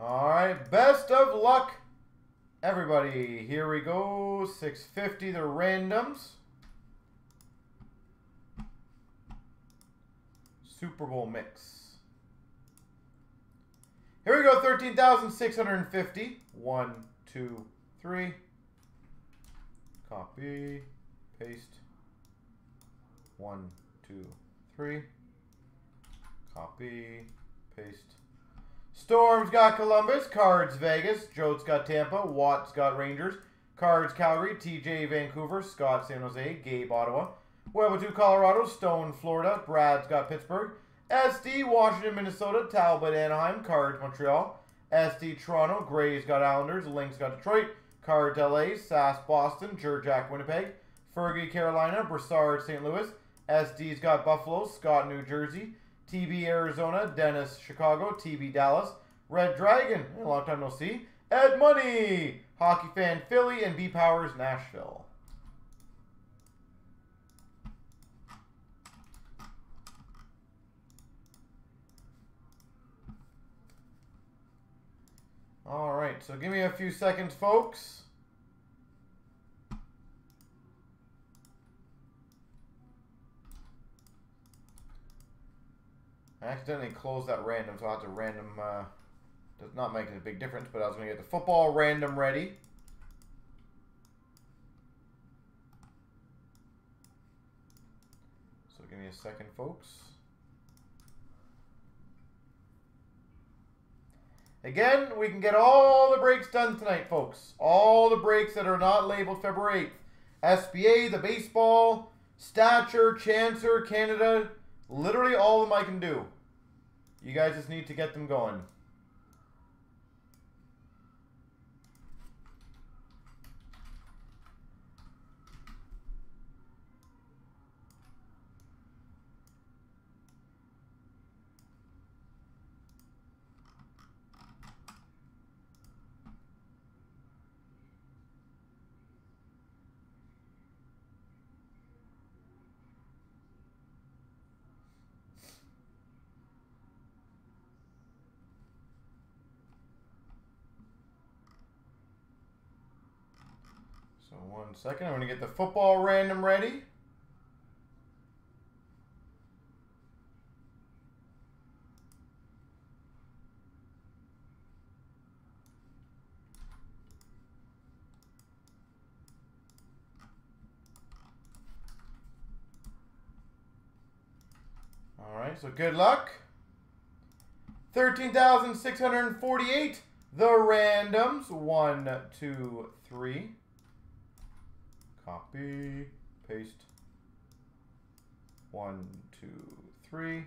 Alright, best of luck, everybody. Here we go, six fifty, the randoms. Super Bowl mix. Here we go, thirteen thousand six hundred fifty. One, two, three. Copy, paste. One, two, three. Copy, paste. Storm's got Columbus, Cards Vegas, Jote's got Tampa, Watt's got Rangers, Cards Calgary, T J Vancouver, Scott San Jose, Gabe Ottawa, Webatu Colorado, Stone Florida, Brad's got Pittsburgh, S D Washington Minnesota, Talbot Anaheim, Cards Montreal, S D Toronto, Gray's got Islanders, Lynx got Detroit, Cards L A, Sass Boston, Jurjak Winnipeg, Fergie Carolina, Brassard Saint Louis, S D's got Buffalo, Scott New Jersey, T B Arizona, Dennis Chicago, T B Dallas, Red Dragon, a long time no see, Ed Money, Hockey Fan Philly, and B Powers Nashville. All right, so give me a few seconds, folks. I accidentally closed that random, so I have to random, uh, does not make a big difference, but I was going to get the football random ready. So give me a second, folks. Again, we can get all the breaks done tonight, folks. All the breaks that are not labeled February eighth. S B A, the baseball, Stature, Chancer, Canada, literally all of them I can do. You guys just need to get them going. One second, I'm going to get the football random ready. him, so good luck. thirteen thousand six hundred forty-eight, the randoms. One, two, three. Copy, paste. One, two, three.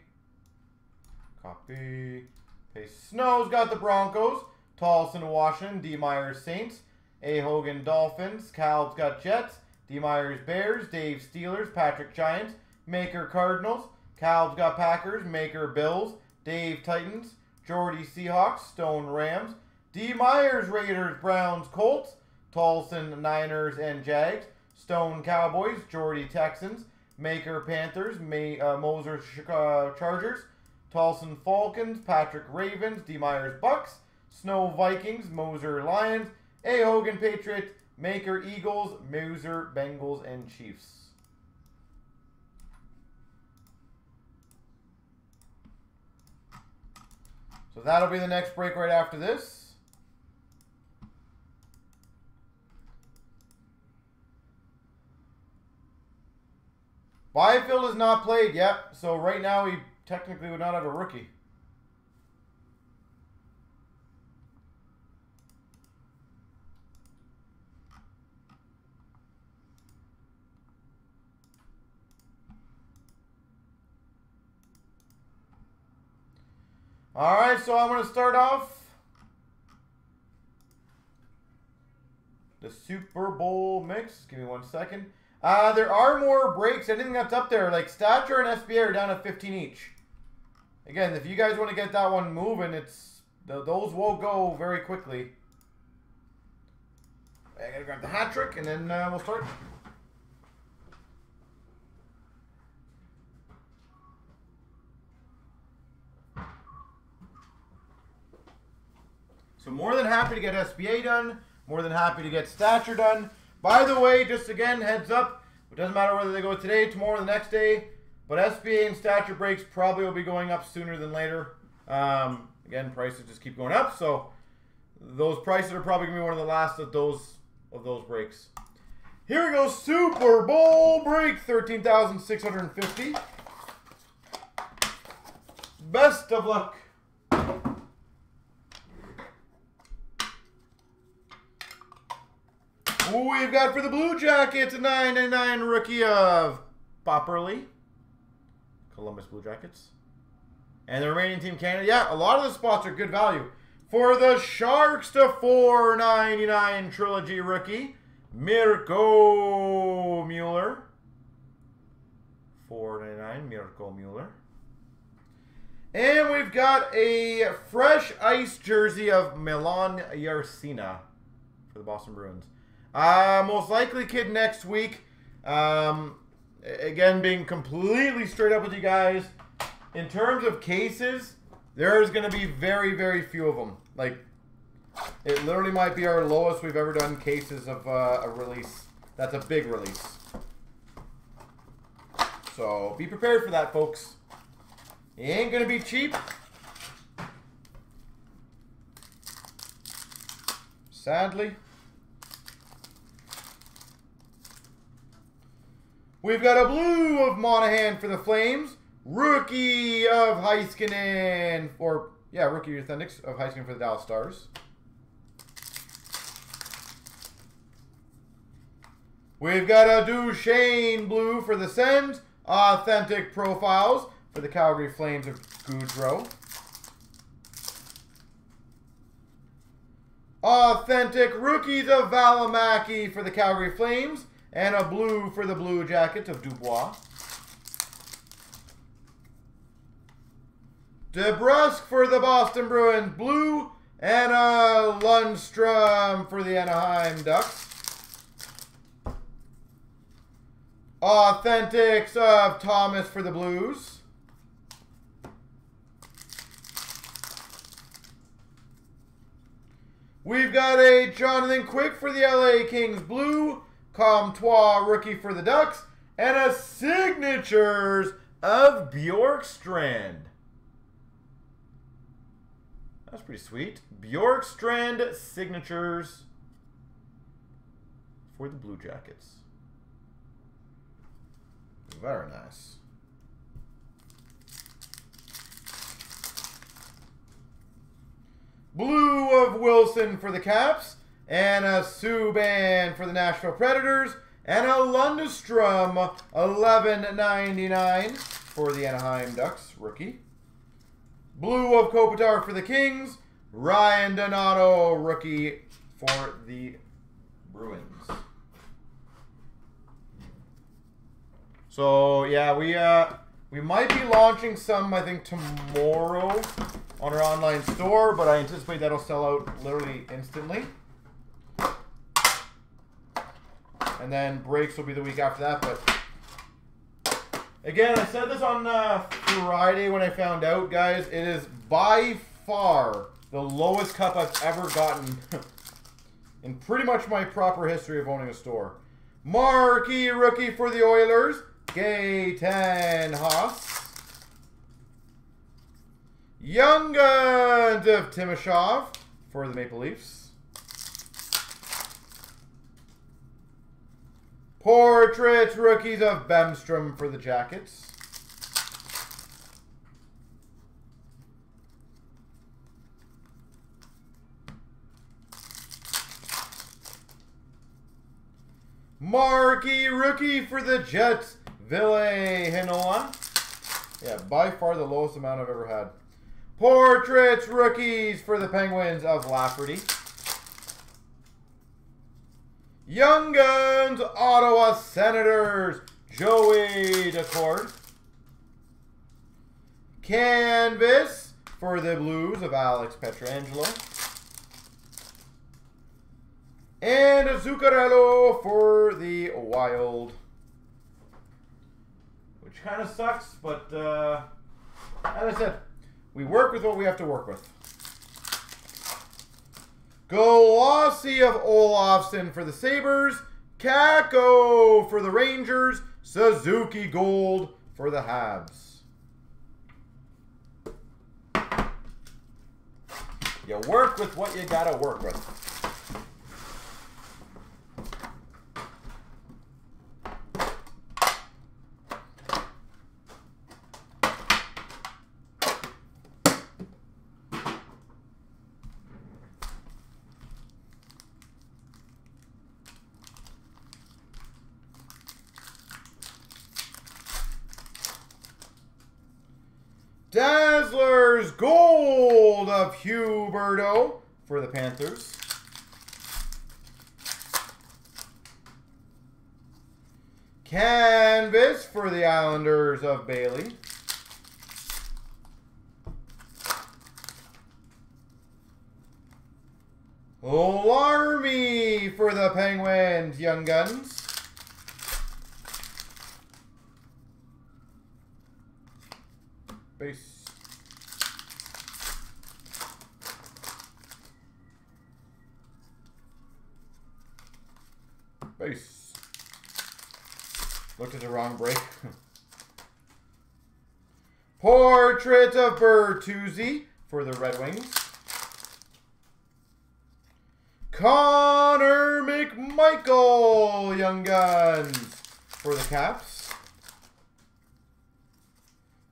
Copy, paste. Snow's got the Broncos. Tolson, Washington. D. Myers, Saints. A. Hogan, Dolphins. Calb's got Jets. D. Myers, Bears. Dave, Steelers. Patrick, Giants. Maker, Cardinals. Calb's got Packers. Maker, Bills. Dave, Titans. Jordy, Seahawks. Stone, Rams. D. Myers, Raiders, Browns, Colts. Tolson, Niners, and Jags. Stone, Cowboys. Jordy, Texans. Maker, Panthers. May, uh, Moser, uh, Chargers. Tolson, Falcons. Patrick, Ravens. D. Myers, Bucks. Snow, Vikings. Moser, Lions. A. Hogan, Patriots. Maker, Eagles. Moser, Bengals, and Chiefs. So that'll be the next break right after this. Byfield is not played yet, so right now he technically would not have a rookie. All right, so I'm going to start off the Super Bowl mix. Give me one second. Uh, there are more breaks. Anything that's up there, like Stature and S B A, are down at fifteen each. Again, if you guys want to get that one moving, it's those will go very quickly. I got to grab the hat trick, and then uh, we'll start. So more than happy to get S B A done. More than happy to get Stature done. By the way, just again, heads up. It doesn't matter whether they go today, tomorrow, or the next day. But S B A and Stature breaks probably will be going up sooner than later. Um, again, prices just keep going up. So those prices are probably going to be one of the last of those, of those breaks. Here we go. Super Bowl break. thirteen thousand six hundred fifty. Best of luck. We've got for the Blue Jackets a nine ninety-nine rookie of Popperly, Columbus Blue Jackets. And the remaining team Canada. Yeah, a lot of the spots are good value. For the Sharks to four ninety-nine trilogy rookie, Mirko Mueller. four ninety-nine, Mirko Mueller. And we've got a fresh ice jersey of Milan Yarcina for the Boston Bruins. Uh, most likely kid next week. Um, again, being completely straight up with you guys, in terms of cases, there's going to be very, very few of them. Like, it literally might be our lowest we've ever done cases of uh, a release. That's a big release. So, be prepared for that, folks. It ain't going to be cheap. Sadly. We've got a blue of Monahan for the Flames. Rookie of Heiskanen. Or, yeah, rookie authentics of Heiskanen for the Dallas Stars. We've got a Duchesne blue for the Sens. Authentic profiles for the Calgary Flames of Goudreau. Authentic rookies of Valimaki for the Calgary Flames. And a blue for the Blue Jackets of Dubois. DeBrusk for the Boston Bruins. Blue. And a Lundstrom for the Anaheim Ducks. Authentics of Thomas for the Blues. We've got a Jonathan Quick for the L A Kings. Blue. Comtois rookie for the Ducks, and a signatures of Bjorkstrand. That's pretty sweet. Bjorkstrand signatures for the Blue Jackets. Very nice. blue of Wilson for the Caps, and a Subban for the Nashville Predators, and a Lundstrom, eleven ninety-nine for the Anaheim Ducks, rookie. Blue of Kopitar for the Kings, Ryan Donato, rookie for the Bruins. So, yeah, we uh, we might be launching some, I think, tomorrow on our online store, but I anticipate that'll sell out literally instantly. And then breaks will be the week after that. But again, I said this on uh, Friday when I found out, guys. It is by far the lowest cup I've ever gotten in pretty much my proper history of owning a store. Marquee rookie for the Oilers, Gaetan Haas. Young Guns of Timoshov for the Maple Leafs. Portraits, rookies of Bemstrom for the Jackets. Marquee rookie for the Jets, Ville Hinola. Yeah, by far the lowest amount I've ever had. Portraits, rookies for the Penguins of Lafferty. Young Guns, Ottawa Senators, Joey Decord. Canvas for the Blues of Alex Pietrangelo. And Zuccarello for the Wild. Which kind of sucks, but uh, as I said, we work with what we have to work with. Glossy of Olofsson for the Sabres, Kako for the Rangers, Suzuki Gold for the Habs. You work with what you gotta work with. Dazzlers, Gold of Huberto for the Panthers. Canvas for the Islanders of Bailey. Larmy for the Penguins, Young Guns. Base. Base. Looked at the wrong break. Portrait of Bertuzzi for the Red Wings. Connor McMichael, Young Guns for the Caps.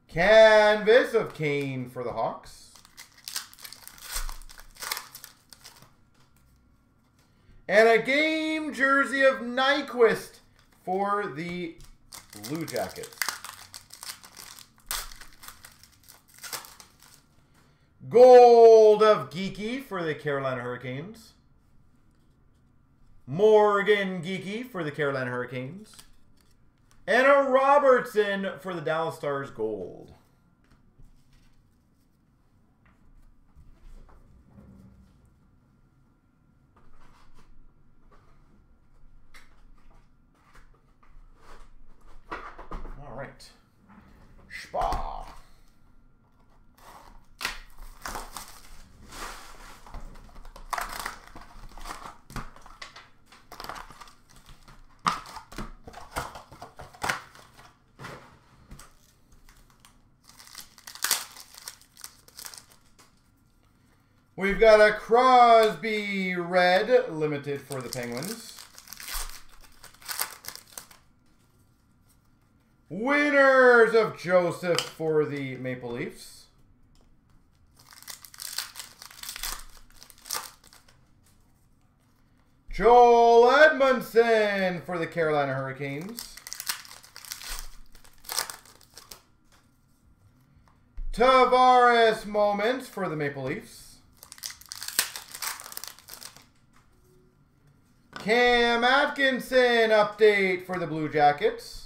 Canvas of Kane for the Hawks. And a game jersey of Nyquist for the Blue Jackets. Gold of Geeky for the Carolina Hurricanes. Morgan Geeky for the Carolina Hurricanes. And a Robertson for the Dallas Stars Gold. All right. Spa. We've got a Crosby Red Limited for the Penguins. Winners of Joseph for the Maple Leafs. Joel Edmondson for the Carolina Hurricanes. Tavares Moments for the Maple Leafs. Cam Atkinson update for the Blue Jackets.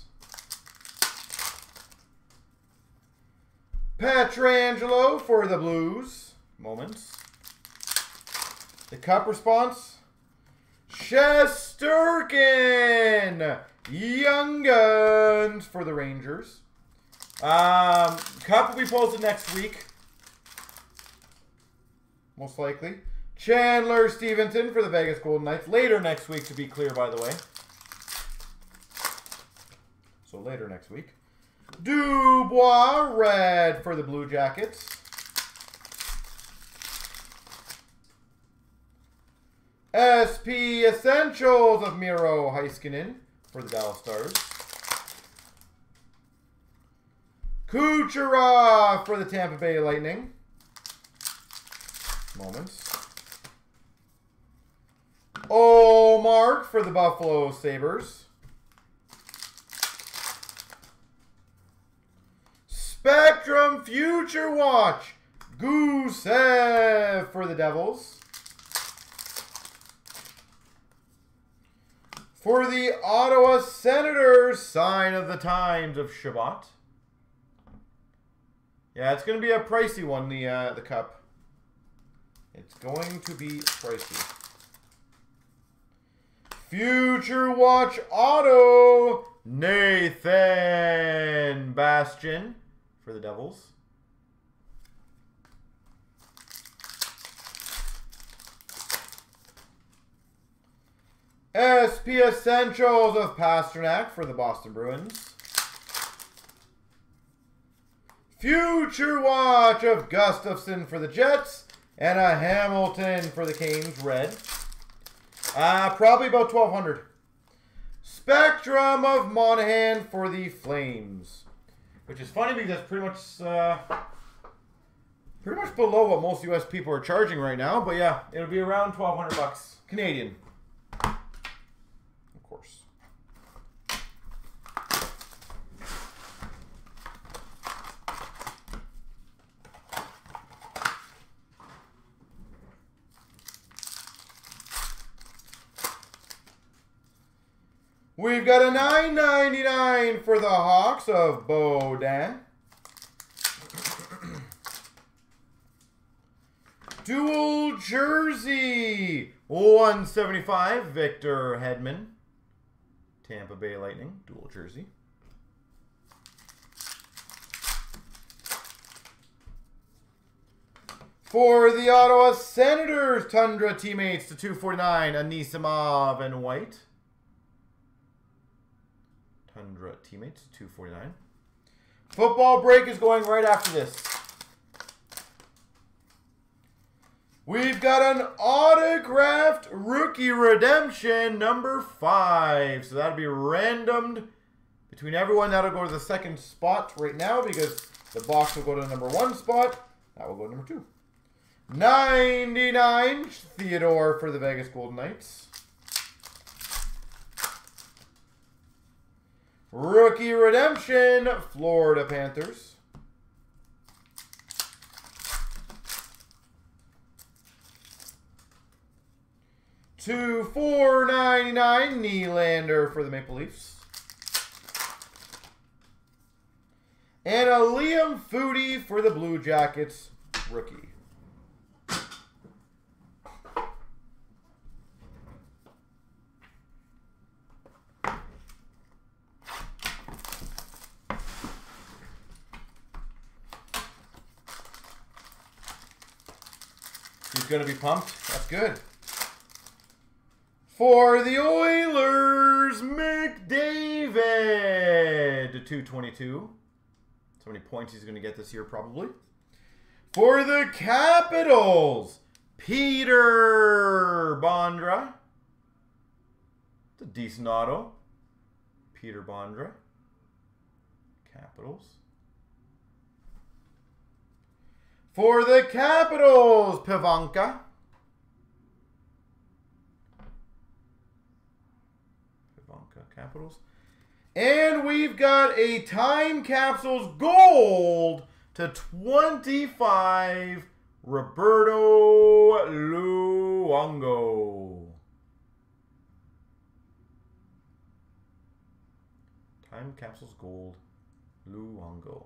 Pietrangelo for the Blues. Moments. The Cup response. Shesterkin. Young Guns for the Rangers. Um, Cup will be posted next week. Most likely. Chandler Stevenson for the Vegas Golden Knights. Later next week, to be clear, by the way. So later next week. Dubois red for the Blue Jackets. S P Essentials of Miro Heiskanen for the Dallas Stars. Kucherov for the Tampa Bay Lightning. Moments. Omar for the Buffalo Sabres. Spectrum Future Watch, Gusev for the Devils. For the Ottawa Senators, Sign of the Times of Shabbat. Yeah, it's going to be a pricey one, the, uh, the Cup. It's going to be pricey. Future Watch Auto, Nathan Bastion for the Devils. S P Essentials of Pasternak for the Boston Bruins. Future Watch of Gustafson for the Jets. And a Hamilton for the Canes, red. Uh, probably about twelve hundred. Spectrum of Monahan for the Flames. Which is funny because that's pretty much uh, pretty much below what most U S people are charging right now. But yeah, it'll be around twelve hundred bucks Canadian, of course. We've got a nine ninety-nine for the Hawks of Beaudin. Dual jersey, one seventy-five, Victor Hedman. Tampa Bay Lightning, dual jersey. For the Ottawa Senators, Tundra Teammates to two forty-nine, Anisimov and White. Tundra Teammates, two forty-nine. Football break is going right after this. We've got an autographed rookie redemption, number five. So that'll be randomed between everyone. That'll go to the second spot right now because the box will go to the number one spot. That will go to number two. ninety-nine, Theodore for the Vegas Golden Knights. Rookie Redemption, Florida Panthers. two four ninety-nine, Nylander for the Maple Leafs. And a Liam Foodie for the Blue Jackets, rookie. Going to be pumped. That's good. For the Oilers, McDavid to two twenty-two. That's how many points he's going to get this year, probably. For the Capitals, Peter Bondra. It's a decent auto. Peter Bondra. Capitals. For the Capitals, Pevanka. Capitals. And we've got a Time Capsules Gold to twenty-five, Roberto Luongo. Time Capsules Gold, Luongo.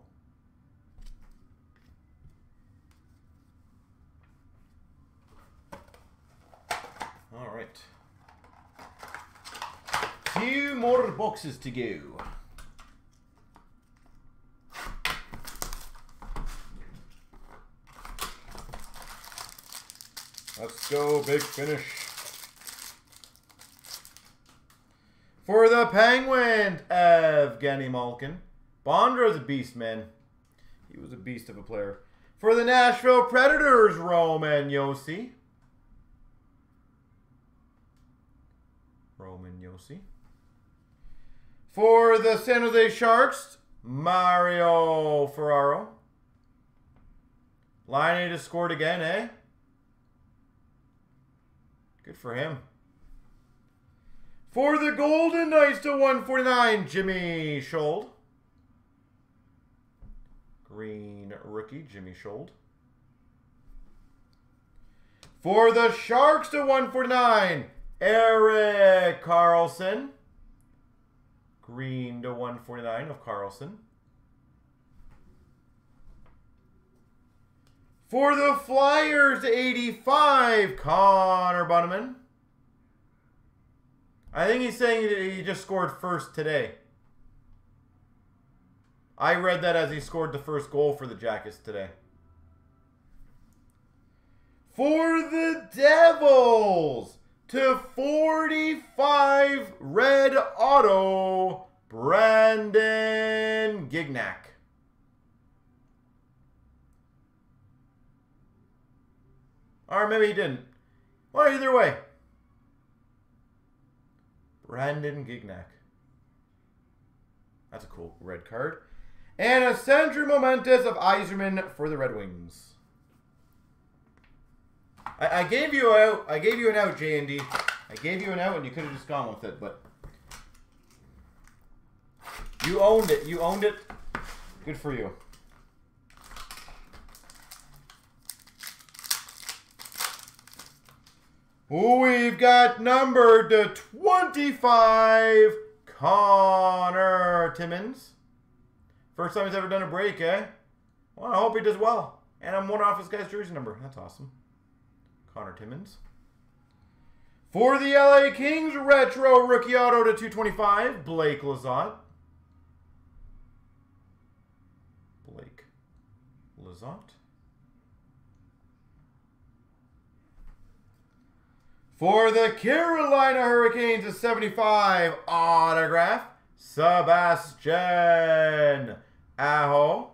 All right. Two more boxes to go. Let's go, big finish. For the Penguins, Evgeny Malkin. Bondro's a beast, man. He was a beast of a player. For the Nashville Predators, Roman Josi. Roman Josi. For the San Jose Sharks, Mario Ferraro. Line just scored again, eh? Good for him. For the Golden Knights to one forty-nine, Jimmy Schold. Green rookie, Jimmy Schold. For the Sharks to one forty-nine, Eric Carlson. Green to one forty-nine of Carlson. For the Flyers to eighty-five, Connor Bunneman. I think he's saying that he just scored first today. I read that as he scored the first goal for the Jackets today. For the Devils to forty-five, red auto, Brandon Gignac. Or maybe he didn't. Well, either way. Brandon Gignac. That's a cool red card. And a century momentous of Yzerman for the Red Wings. I gave you out. I gave you an out, J and D. I gave you an out, and you could have just gone with it, but you owned it. You owned it. Good for you. We've got number to twenty-five, Connor Timmins. First time he's ever done a break, eh? Well, I hope he does well. And I'm one off this guy's jersey number. That's awesome. Connor Timmins. For the L A Kings, retro rookie auto to two twenty-five, Blake Lizotte. Blake Lizotte. For the Carolina Hurricanes, a seventy-five autograph, Sebastian Aho.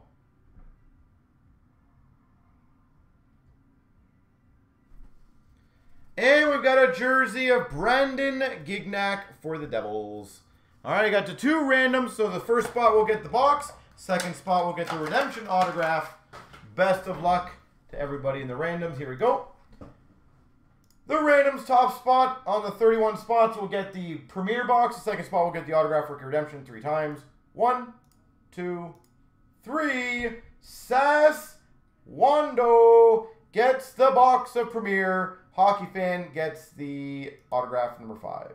And we've got a jersey of Brandon Gignac for the Devils. All right, I got to two randoms. So the first spot will get the box. Second spot will get the redemption autograph. Best of luck to everybody in the randoms. Here we go. The randoms top spot on the thirty-one spots will get the premier box. The second spot will get the autograph rookie redemption three times. One, two, three. Saswando gets the box of premier. Hockey Fan gets the autograph number five.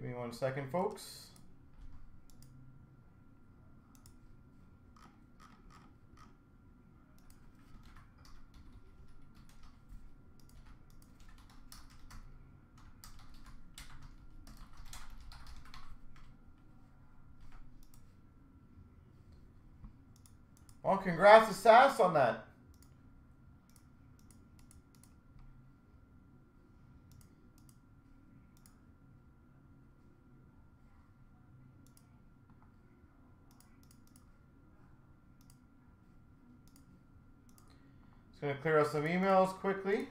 Give me one second, folks. Well, congrats to Sass on that. Just going to clear out some emails quickly.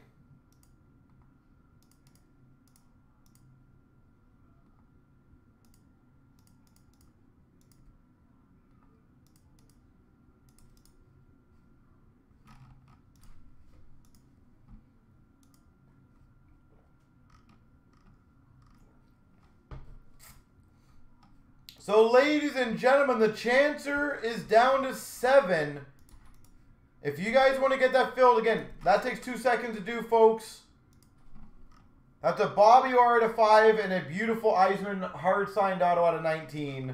So, ladies and gentlemen, the chancer is down to seven. If you guys want to get that filled, again, that takes two seconds to do, folks. That's a Bobby Orr at a five and a beautiful Eisman hard-signed auto out of nineteen.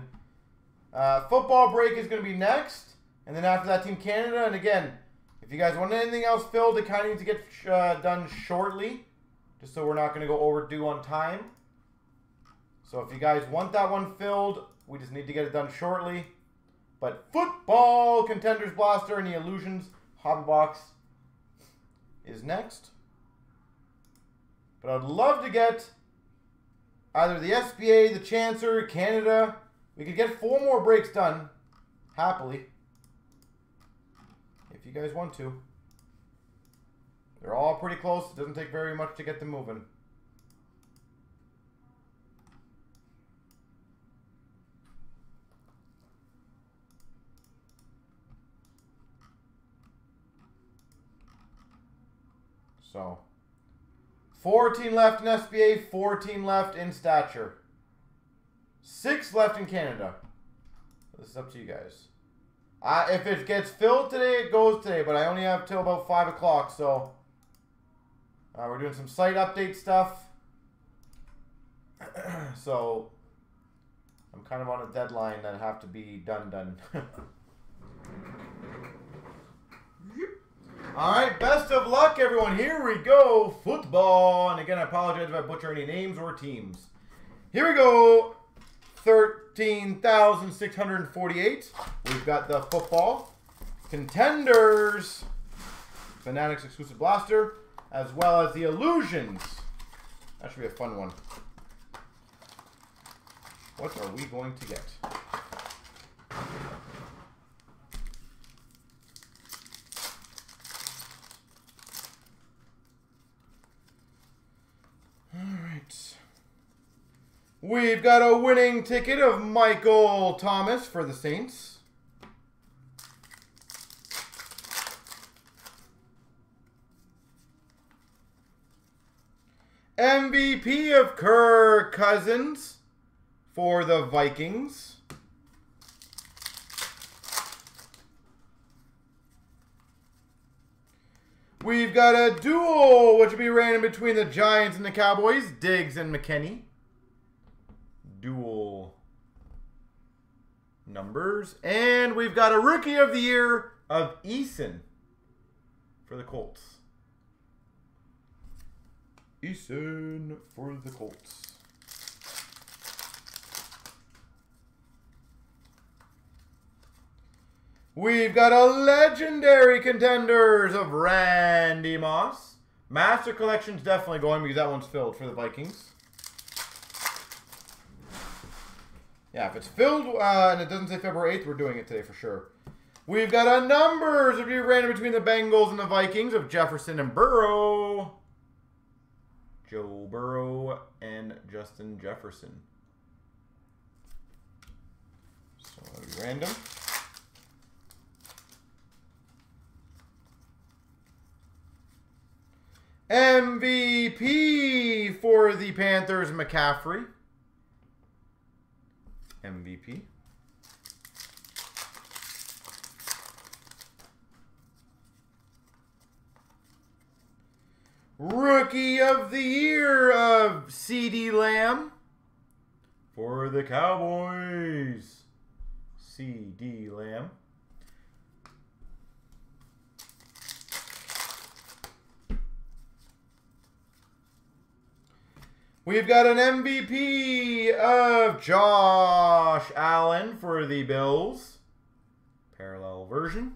Uh, football break is going to be next. And then after that, Team Canada. And again, if you guys want anything else filled, it kind of needs to get uh, done shortly. Just so we're not going to go overdue on time. So if you guys want that one filled, we just need to get it done shortly. But football, Contenders Blaster, and the Illusions Hobby Box is next. But I'd love to get either the S B A, the Chancer, Canada. We could get four more breaks done, happily, if you guys want to. They're all pretty close. It doesn't take very much to get them moving. So, fourteen left in S B A, fourteen left in Stature. six left in Canada. This is up to you guys. Uh, if it gets filled today, it goes today, but I only have till about five o'clock, so... Uh, we're doing some site update stuff. So, I'm kind of on a deadline that I have to be done done. Alright, best of luck everyone. Here we go. Football. And again, I apologize if I butcher any names or teams. Here we go. thirteen thousand six hundred forty-eight. We've got the football. Contenders. Fanatics exclusive blaster. As well as the Illusions. That should be a fun one. What are we going to get? We've got a winning ticket of Michael Thomas for the Saints. M V P of Kirk Cousins for the Vikings. We've got a duel, which will be ran in between the Giants and the Cowboys, Diggs and McKinney. Dual numbers. And we've got a rookie of the year of Eason for the Colts. Eason for the Colts. We've got a legendary Contenders of Randy Moss. Master Collection's definitely going because that one's filled for the Vikings. Yeah, if it's filled uh, and it doesn't say February eighth, we're doing it today for sure. We've got a numbers to be random between the Bengals and the Vikings of Jefferson and Burrow. Joe Burrow and Justin Jefferson. So that'll be random. M V P for the Panthers, McCaffrey. M V P. Rookie of the year of CeeDee Lamb for the Cowboys. CeeDee Lamb. We've got an M V P of Josh Allen for the Bills. Parallel version.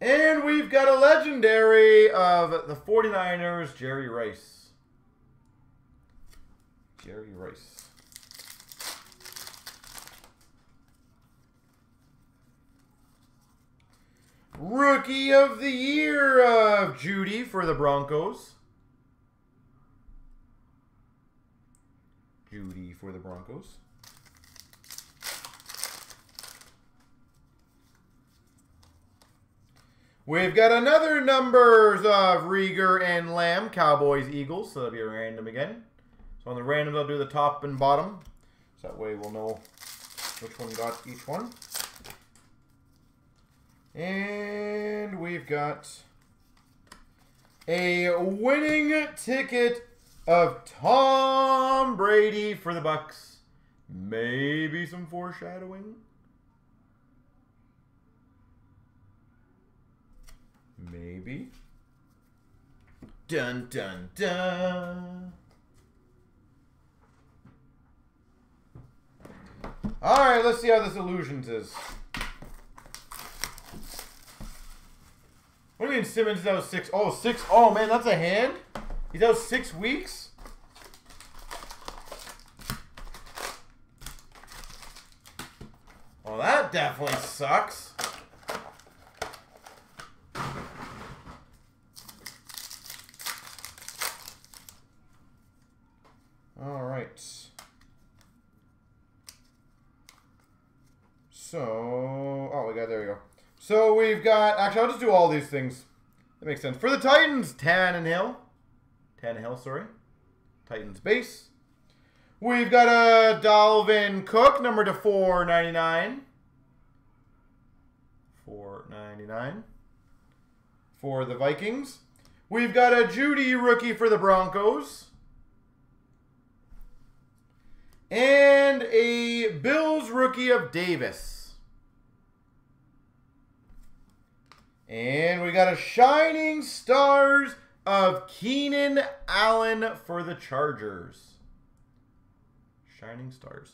And we've got a legendary of the forty-niners, Jerry Rice. Jerry Rice. Rookie of the Year of Judy for the Broncos. Judy for the Broncos. We've got another numbers of Reagor and Lamb, Cowboys, Eagles. So that'll be a random again. So on the randoms, I'll do the top and bottom. So that way we'll know which one got each one. And we've got a winning ticket of Tom Brady for the Bucks. Maybe some foreshadowing. Maybe. Dun, dun, dun. All right, let's see how this Illusions is. What do you mean Simmons is out six? Oh, six. Oh, man, that's a hand? He's out six weeks? Well, that definitely sucks. So we've got, actually I'll just do all these things. That makes sense. For the Titans, Tannehill. Tannehill, sorry. Titans base. We've got a Dalvin Cook, number to four ninety-nine. four ninety-nine. For the Vikings. We've got a Judy rookie for the Broncos. And a Bills rookie of Davis. And we got a Shining Stars of Keenan Allen for the Chargers. Shining Stars.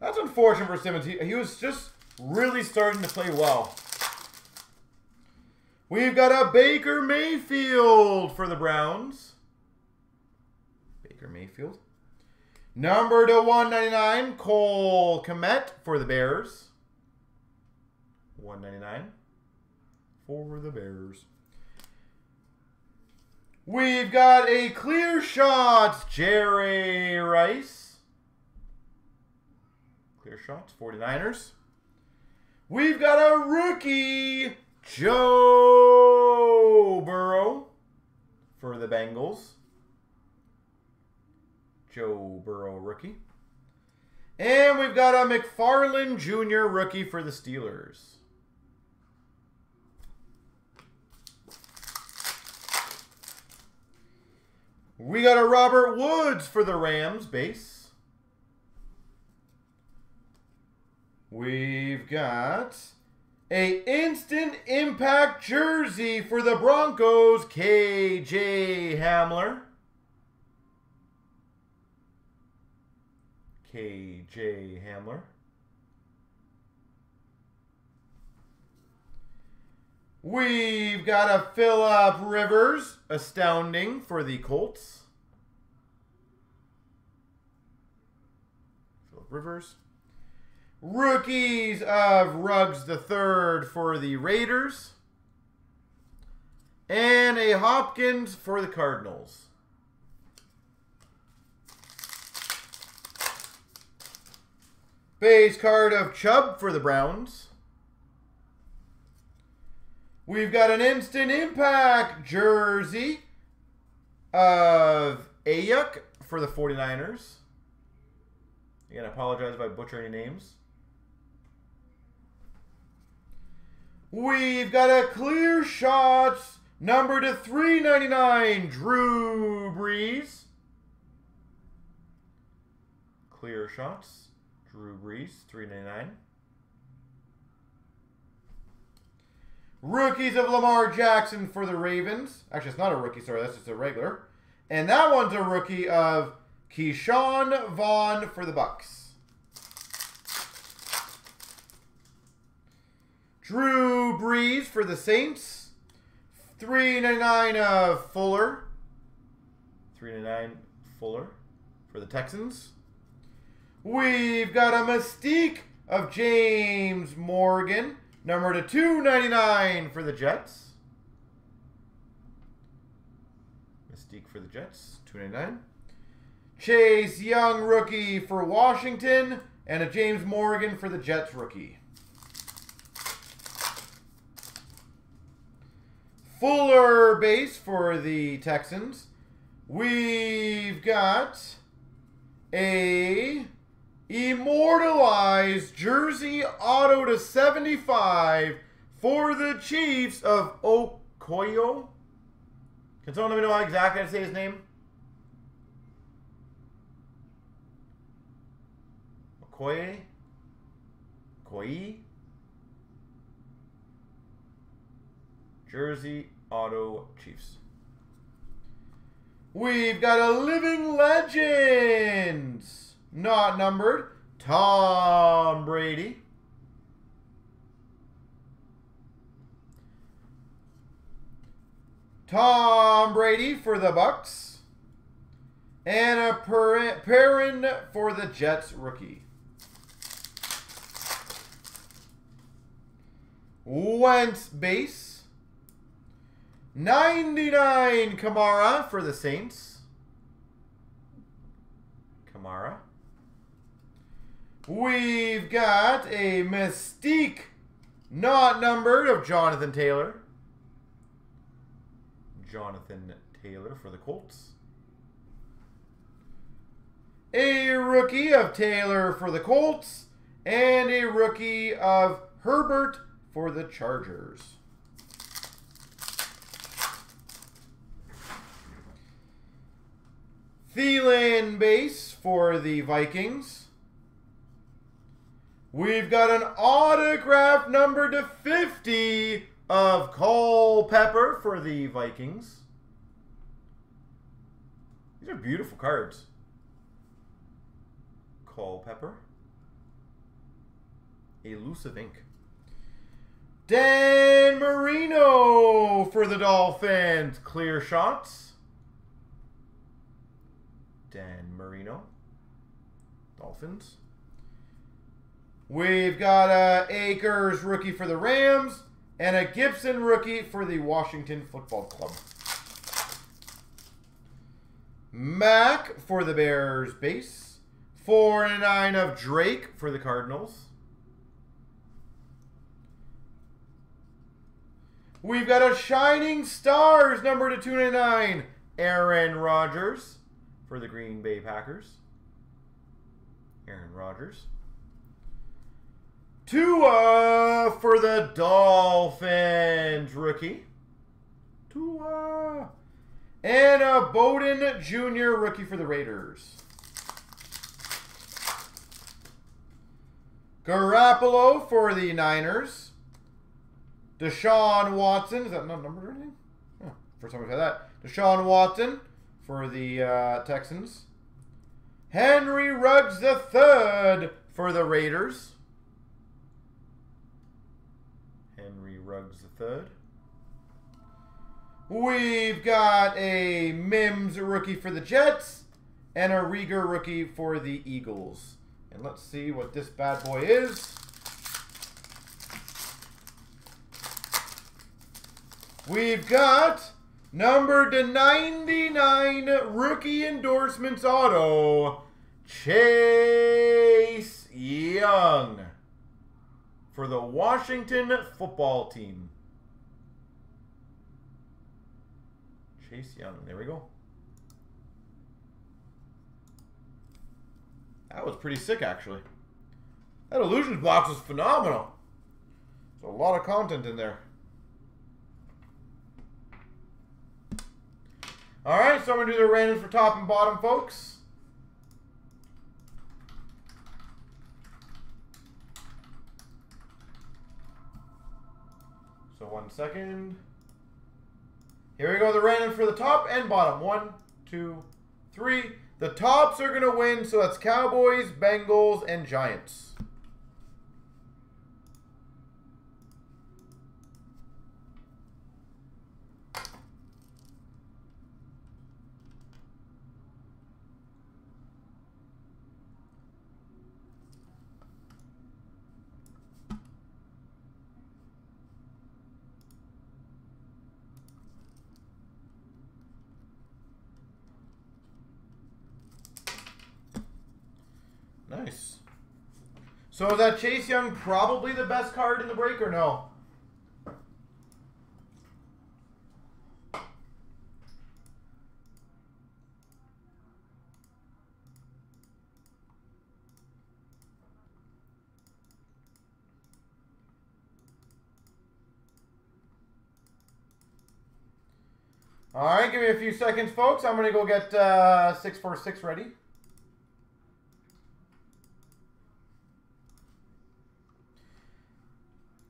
That's unfortunate for Simmons. He, he was just really starting to play well. We've got a Baker Mayfield for the Browns. Baker Mayfield. Number to one ninety-nine, Cole Kmet for the Bears. one ninety-nine. For the Bears. We've got a Clear Shots, Jerry Rice. Clear Shots, forty-niners. We've got a rookie, Joe Burrow for the Bengals. Joe Burrow rookie. And we've got a McFarland Junior rookie for the Steelers. We got a Robert Woods for the Rams base. We've got a Instant Impact jersey for the Broncos, K J Hamler. K J Hamler. We've got a Phillip Rivers, astounding for the Colts. Phillip Rivers. Rookies of Ruggs the Third for the Raiders. And a Hopkins for the Cardinals. Base card of Chubb for the Browns. We've got an Instant Impact jersey of Ayuk for the forty-niners. Again, I apologize if I butcher any names. We've got a Clear Shots number to three ninety-nine, Drew Brees. Clear Shots, Drew Brees, three ninety-nine. Rookies of Lamar Jackson for the Ravens. Actually, it's not a rookie, sorry, that's just a regular. And that one's a rookie of Keyshawn Vaughn for the Bucks. Drew Brees for the Saints. three ninety-nine of Fuller. three ninety-nine Fuller for the Texans. We've got a Mystique of James Morgan Number to two ninety-nine for the Jets. Mystique for the Jets, two ninety-nine. Chase Young rookie for Washington, and a James Morgan for the Jets rookie. Fuller base for the Texans. We've got a immortalized jersey auto to seventy-five for the Chiefs of Okoye. Can someone let me know how exactly I say his name? Okoye? Okoye? Jersey auto Chiefs. We've got a living legend, not numbered, Tom Brady. Tom Brady for the Bucks, and a Perrin for the Jets rookie. Wentz base. ninety-nine Kamara for the Saints. Kamara. We've got a Mystique, not numbered, of Jonathan Taylor. Jonathan Taylor for the Colts. A rookie of Taylor for the Colts, and a rookie of Herbert for the Chargers. Thielen base for the Vikings. We've got an autograph number to fifty of Culpepper for the Vikings. These are beautiful cards. Culpepper. Elusive ink. Dan Marino for the Dolphins. Clear shots. Dan Marino, Dolphins. We've got a Akers rookie for the Rams and a Gibson rookie for the Washington Football Club. Mack for the Bears base. four and nine of Drake for the Cardinals. We've got a Shining Stars number to two ninety-nine, Aaron Rodgers. For the Green Bay Packers, Aaron Rodgers. Tua for the Dolphins rookie. Tua. And a Bowden Junior rookie for the Raiders. Garoppolo for the Niners. Deshaun Watson. Is that not numbered or anything? Oh, first time I've had that. Deshaun Watson. For the uh, Texans. Henry Ruggs the third for the Raiders. Henry Ruggs the third. We've got a Mims rookie for the Jets and a Rieger rookie for the Eagles. And let's see what this bad boy is. We've got number to ninety-nine, rookie endorsements auto, Chase Young for the Washington Football Team. Chase Young, there we go. That was pretty sick, actually. That Illusions box was phenomenal. There's a lot of content in there. All right, so I'm going to do the randoms for top and bottom, folks. So one second. Here we go, the randoms for the top and bottom. One, two, three. The tops are going to win, so that's Cowboys, Bengals, and Giants. So is that Chase Young probably the best card in the break or no? All right, give me a few seconds, folks. I'm going to go get uh, six four six ready.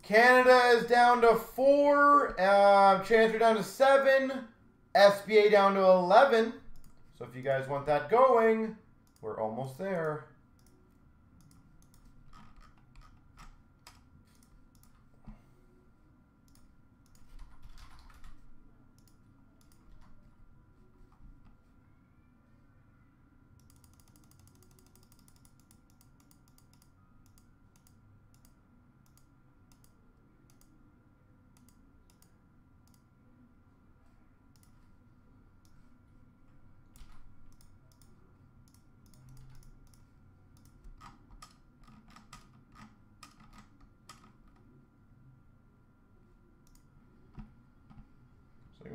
Canada is down to four. Uh, Chancer down to seven. S B A down to eleven. So if you guys want that going, we're almost there.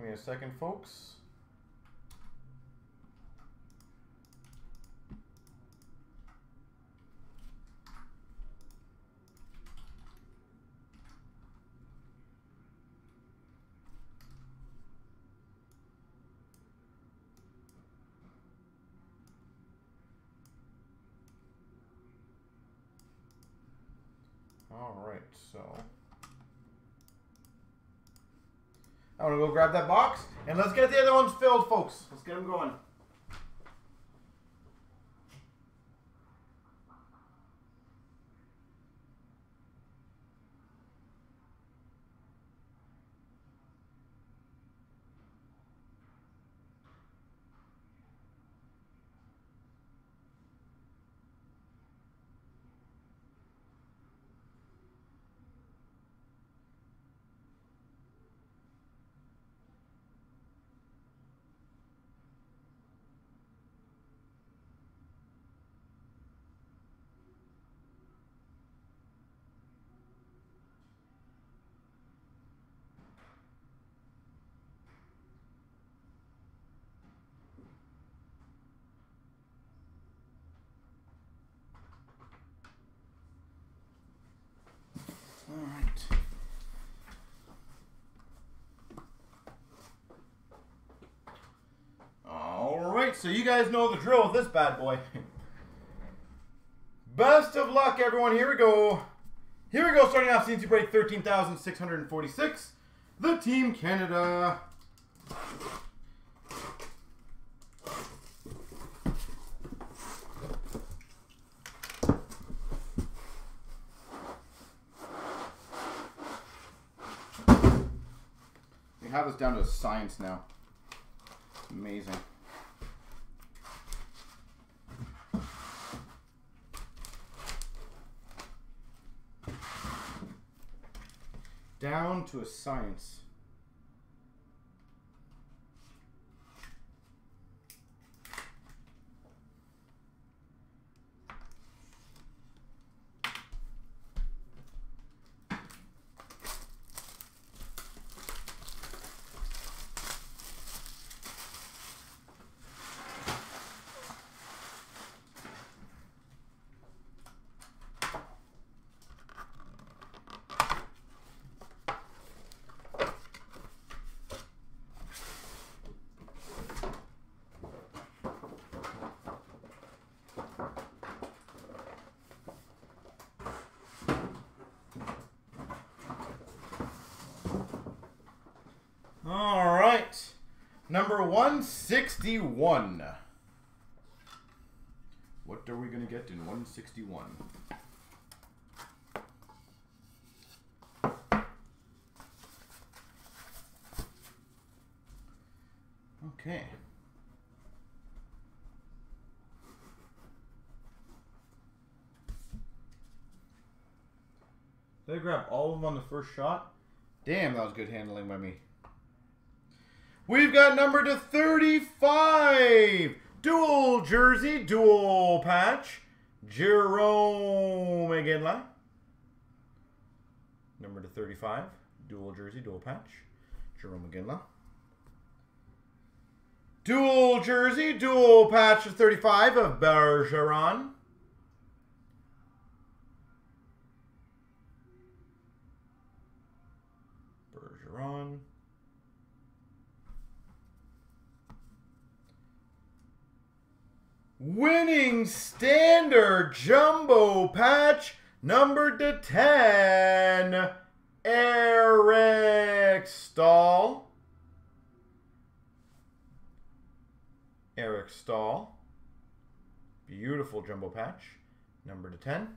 A second, folks. All right, so I'm going to go grab that box, and let's get the other ones filled, folks. Let's get them going. All right. All right, so you guys know the drill with this bad boy. Best of luck, everyone. Here we go. Here we go, starting off C N C break thirteen thousand six hundred forty-six. The Team Canada. Have us down to science now. Amazing. Down to a science. Number one sixty-one. What are we going to get in one sixty-one? Okay. Did I grab all of them on the first shot? Damn, that was good handling by me. We've got number to thirty-five, dual jersey, dual patch, Jerome Iginla, number to thirty-five, dual jersey, dual patch. Jerome Iginla, dual jersey, dual patch to thirty-five of Bergeron. Bergeron. Winning standard jumbo patch numbered to ten, Eric Stahl. Eric Stahl. Beautiful jumbo patch numbered to ten.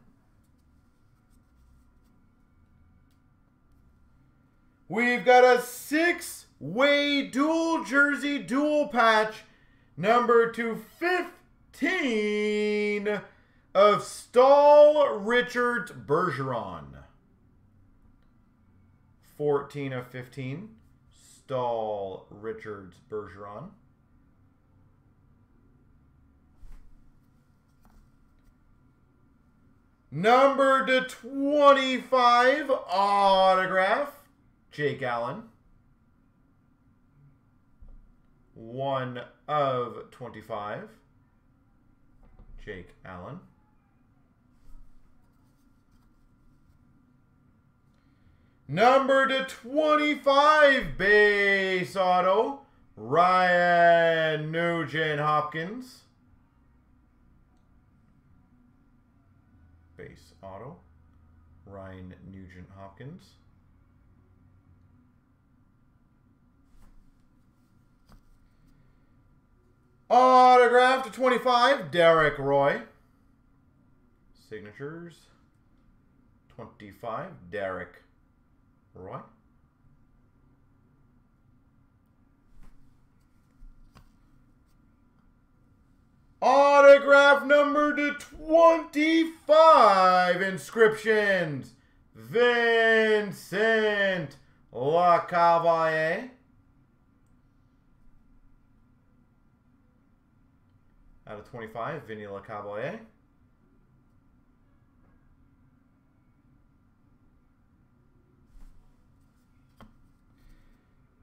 We've got a six-way dual jersey dual patch number to fifty. fifteen of Stahl, Richards, Bergeron. fourteen of fifteen, Stahl, Richards, Bergeron. Number to twenty-five, autograph, Jake Allen. one of twenty-five. Jake Allen. Number to twenty-five, base auto, Ryan Nugent-Hopkins. Base auto, Ryan Nugent-Hopkins. Autograph to twenty-five, Derek Roy. Signatures, twenty-five, Derek Roy. Autograph number to twenty-five, inscriptions, Vincent Lecavalier. Out of twenty-five, Vinny Lecavalier.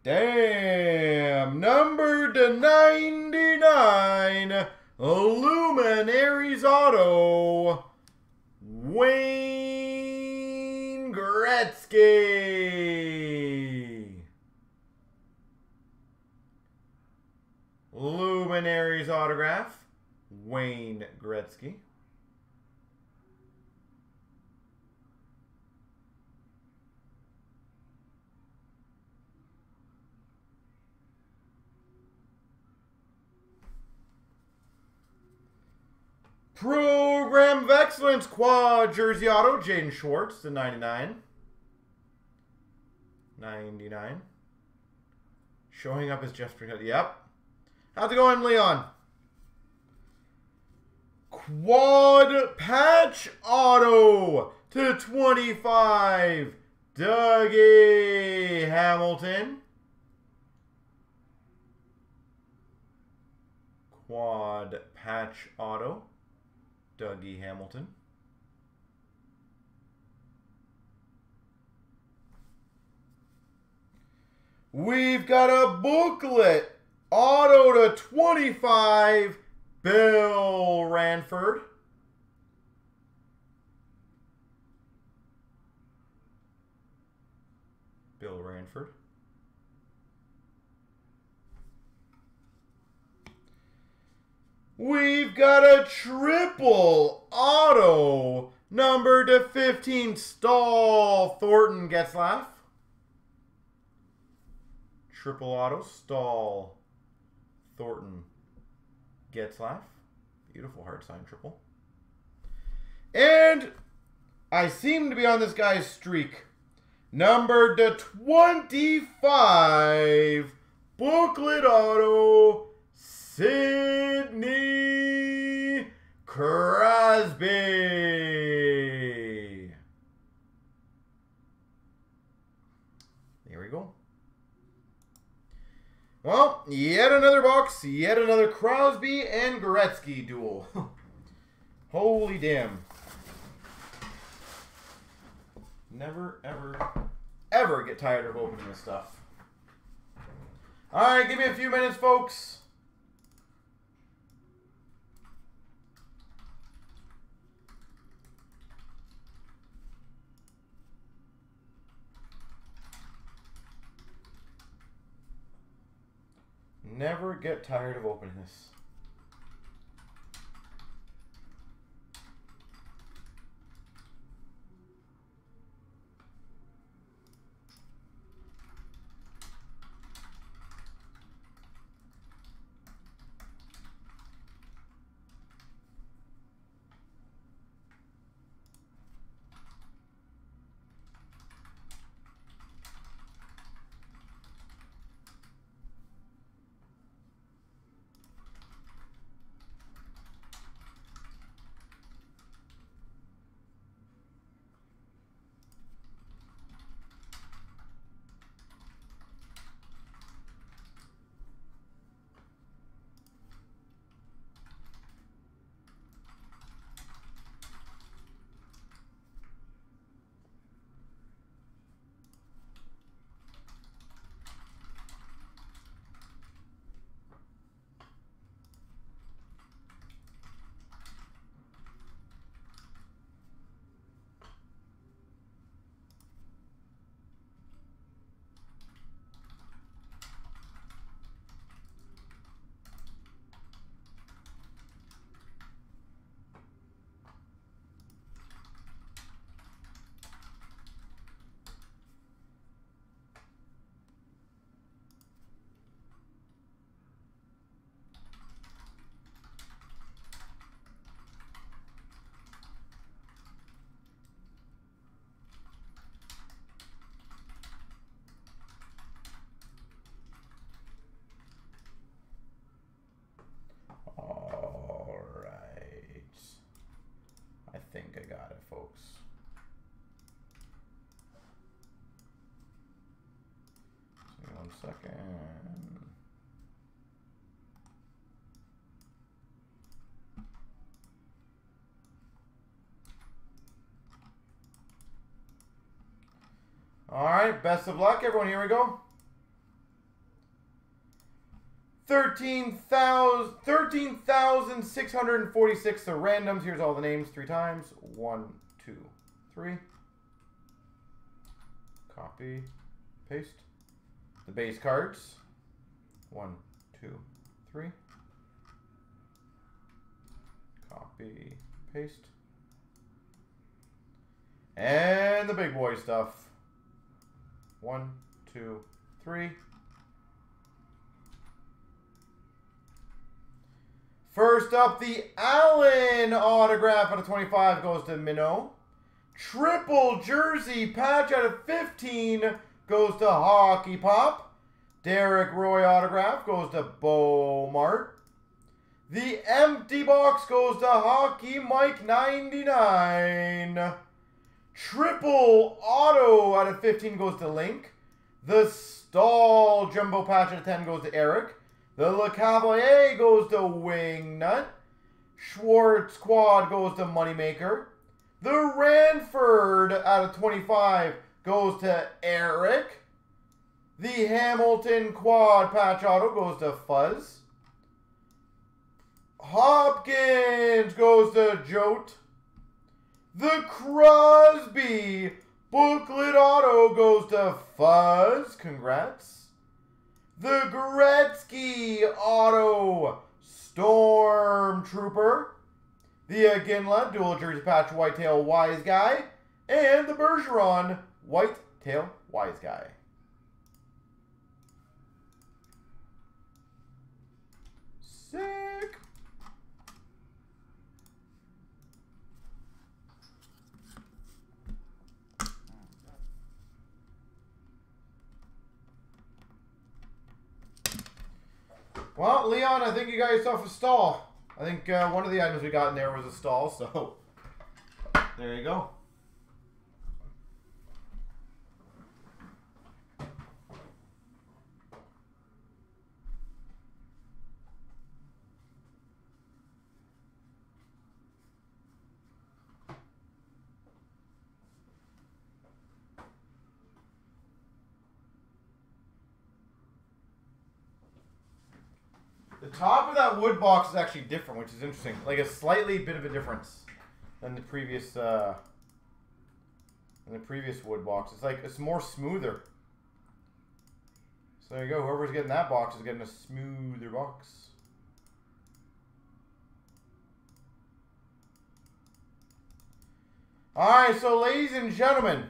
Damn! Number to ninety-nine, Luminaries Auto, Wayne Gretzky. Luminaries Autograph. Wayne Gretzky. Program of Excellence Quad Jersey Auto, Jaden Schwartz, the ninety-nine. ninety-nine. Showing up as Jeff Springfield. Yep. How's it going, Leon? Quad patch auto to twenty-five, Dougie Hamilton. Quad patch auto, Dougie Hamilton. We've got a booklet auto to twenty-five, Bill Ranford. Bill Ranford. We've got a triple auto number to fifteen, Stahl, Thornton, Getzlaff. Triple auto, Stahl, Thornton, Getzlaff. Beautiful hard sign triple. And I seem to be on this guy's streak. Number to twenty-five, booklet auto, Sidney Crosby. There we go. Well, yet another box, yet another Crosby and Gretzky duel. Holy damn. Never, ever, ever get tired of opening this stuff. All right, give me a few minutes, folks. Never get tired of opening this. Second. All right, best of luck, everyone. Here we go. thirteen thousand six hundred forty-six, the randoms. Here's all the names three times. One, two, three. Copy, paste. The base cards. One, two, three. Copy, paste. And the big boy stuff. One, two, three. First up, the Allen autograph out of twenty-five goes to Minot. Triple jersey patch out of fifteen. Goes to Hockey Pop. Derek Roy autograph goes to Beaumart. The empty box goes to Hockey Mike ninety-nine. Triple auto out of fifteen goes to Link. The Stahl jumbo patch out of ten goes to Eric. The Le Cavalier goes to Wingnut. Schwartz Quad goes to Moneymaker. The Ranford out of twenty-five goes to Eric. The Hamilton quad patch auto goes to Fuzz. Hopkins goes to Jote. The Crosby booklet auto goes to Fuzz. Congrats. The Gretzky auto Stormtrooper. The Aginla dual jersey patch Whitetail Wise Guy. And the Bergeron White Tail Wise Guy. Sick. Well, Leon, I think you got yourself a stall. I think uh, one of the items we got in there was a stall, so there you go. The top of that wood box is actually different, which is interesting. Like a slightly bit of a difference than the previous uh, than the previous wood box. It's like it's more smoother. So there you go. Whoever's getting that box is getting a smoother box. All right, so ladies and gentlemen,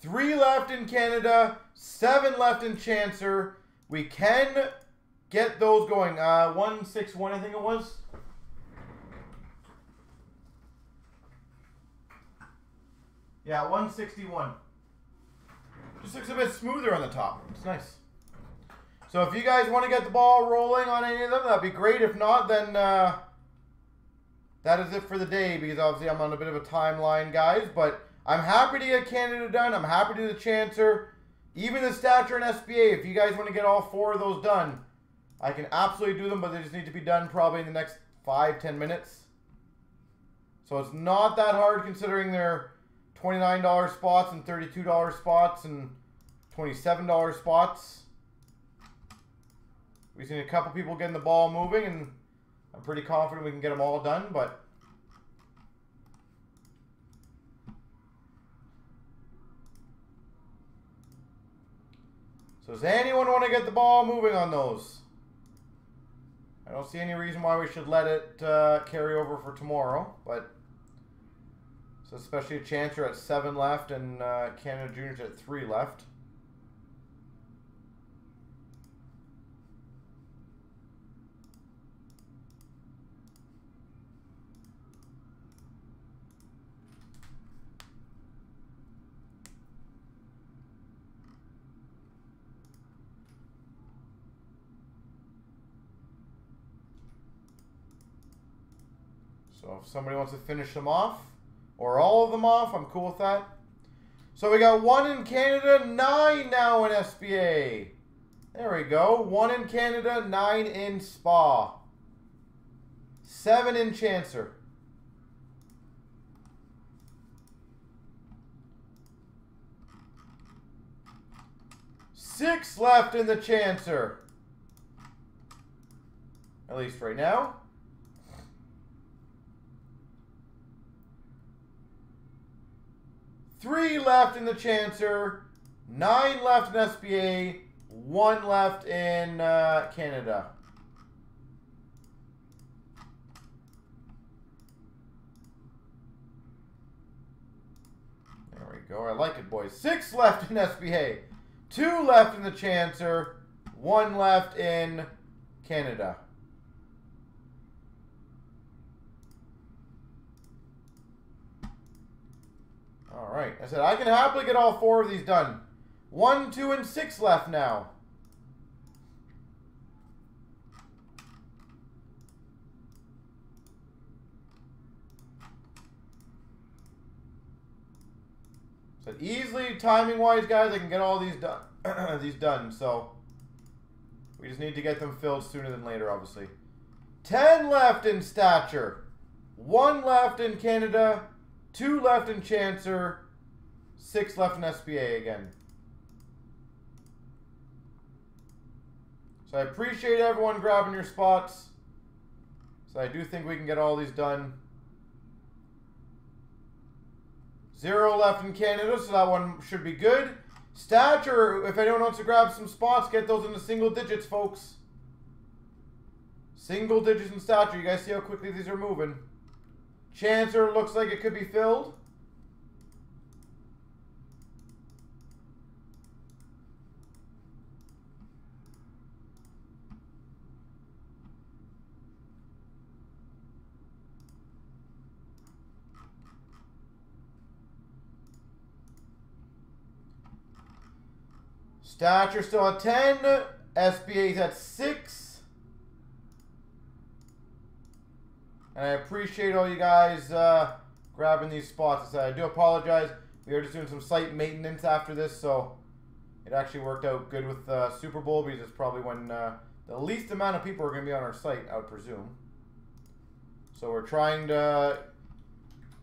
three left in Canada, seven left in Chancer. We can get those going. Uh, one six one, I think it was. Yeah, one sixty one. Just looks a bit smoother on the top. It's nice. So if you guys want to get the ball rolling on any of them, that'd be great. If not, then uh, that is it for the day, because obviously I'm on a bit of a timeline, guys. But I'm happy to get Canada done. I'm happy to do the Chancer. Even the Stature and S P A, if you guys want to get all four of those done, I can absolutely do them, but they just need to be done probably in the next five, ten minutes. So it's not that hard considering they're twenty-nine dollar spots and thirty-two dollar spots and twenty-seven dollar spots. We've seen a couple people getting the ball moving, and I'm pretty confident we can get them all done, but so does anyone want to get the ball moving on those? I don't see any reason why we should let it uh, carry over for tomorrow, but so especially a Chancer at seven left and uh, Canada Juniors at three left. So if somebody wants to finish them off, or all of them off, I'm cool with that. So we got one in Canada, nine now in S B A. There we go. One in Canada, nine in Spa. Seven in Chancer. Six left in the Chancer. At least right now. Three left in the Chancer, nine left in S B A, one left in uh, Canada. There we go. I like it, boys. Six left in S B A, two left in the Chancer, one left in Canada. All right, I said I can happily get all four of these done. One, two, and six left now. So easily, timing-wise, guys, I can get all these done. These done. So we just need to get them filled sooner than later, obviously. Ten left in Stature. One left in Canada. Two left in Chancer, six left in S B A again. So I appreciate everyone grabbing your spots. So I do think we can get all these done. Zero left in Canada, so that one should be good. Stature, if anyone wants to grab some spots, get those into single digits, folks. Single digits in Stature. You guys see how quickly these are moving. Chancer looks like it could be filled. Stature still at ten. S B A's at six. And I appreciate all you guys uh, grabbing these spots. I do apologize. We are just doing some site maintenance after this, so it actually worked out good with uh, Super Bowl, because it's probably when uh, the least amount of people are going to be on our site, I would presume. So we're trying to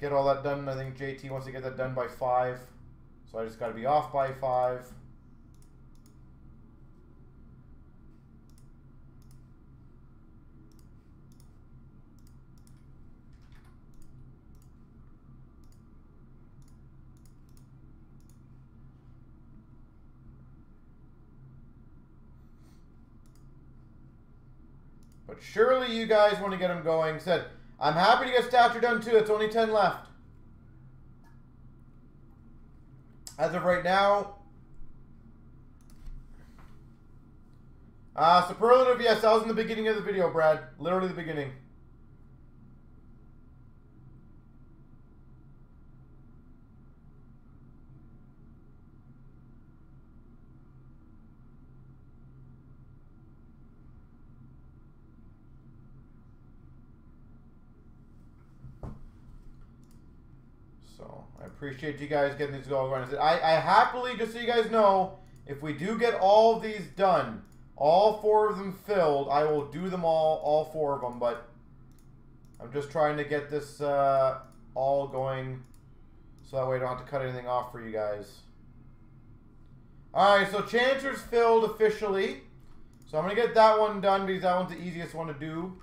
get all that done. I think J T wants to get that done by five. So I just got to be off by five. But surely you guys want to get them going. Said, I'm happy to get Stature done too. It's only ten left. As of right now, uh, superlative, yes, that was in the beginning of the video, Brad. Literally the beginning. Appreciate you guys getting these all going. I, I happily, just so you guys know, if we do get all these done, all four of them filled, I will do them all, all four of them. But I'm just trying to get this uh, all going so that way I don't have to cut anything off for you guys. All right, so Chancer's filled officially. So I'm going to get that one done because that one's the easiest one to do.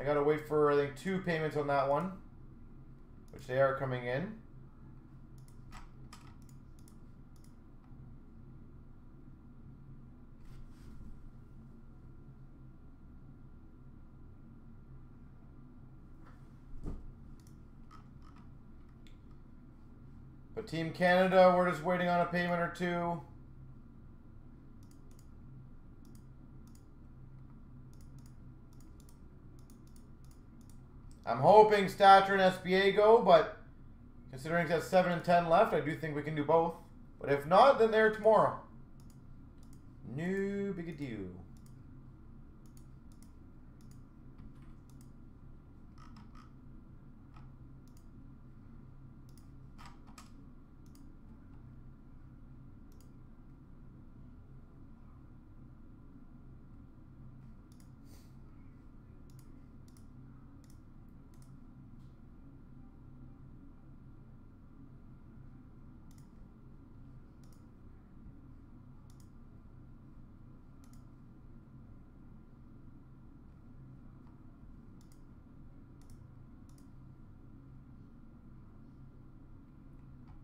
I got to wait for, I think, two payments on that one, which they are coming in. But Team Canada, we're just waiting on a payment or two. I'm hoping Stature and S B A go, but considering it's at seven and ten left, I do think we can do both. But if not, then they're tomorrow. No big a deal.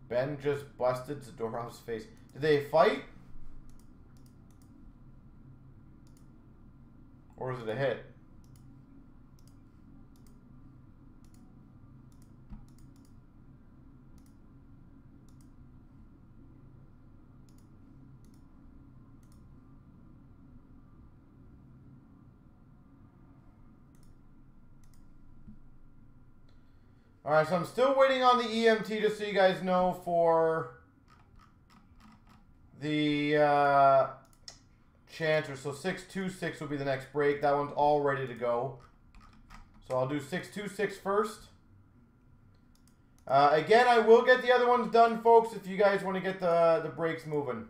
Ben just busted Zadorov's face. Did they fight? Or was it a hit? Alright, so I'm still waiting on the E M T, just so you guys know, for the uh, Chancer. So six two six will be the next break. That one's all ready to go. So I'll do six two six first. Uh, again, I will get the other ones done, folks, if you guys want to get the, the breaks moving.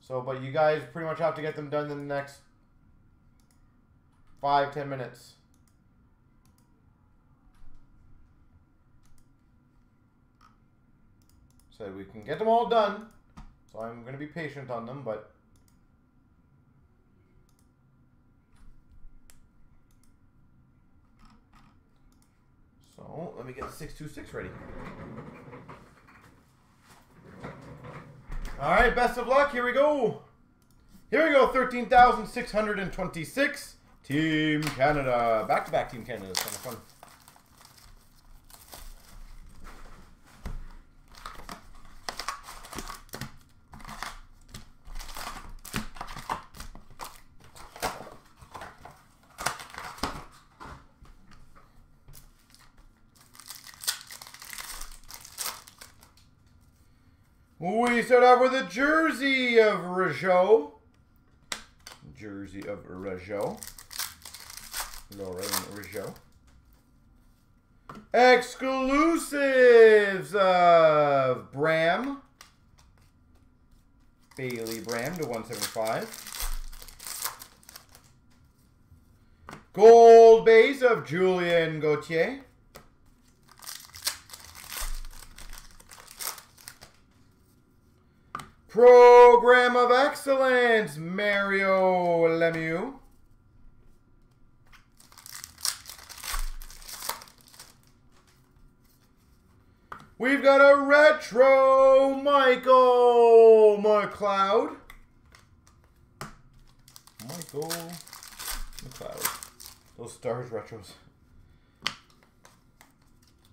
So, but you guys pretty much have to get them done in the next five to ten minutes. So we can get them all done. So I'm going to be patient on them, but so let me get six two six ready. All right, best of luck. Here we go. Here we go. thirteen thousand six hundred twenty-six. Team Canada. Back to back Team Canada. It's kind of fun. We start off with a jersey of Rougeau. Jersey of Rougeau. Lorraine Rougeau. Exclusives of Bram. Bailey Bram to one seventy-five. Gold base of Julien Gauthier. Program of Excellence, Mario Lemieux. We've got a retro Michael McLeod. Michael McLeod. Those stars retros.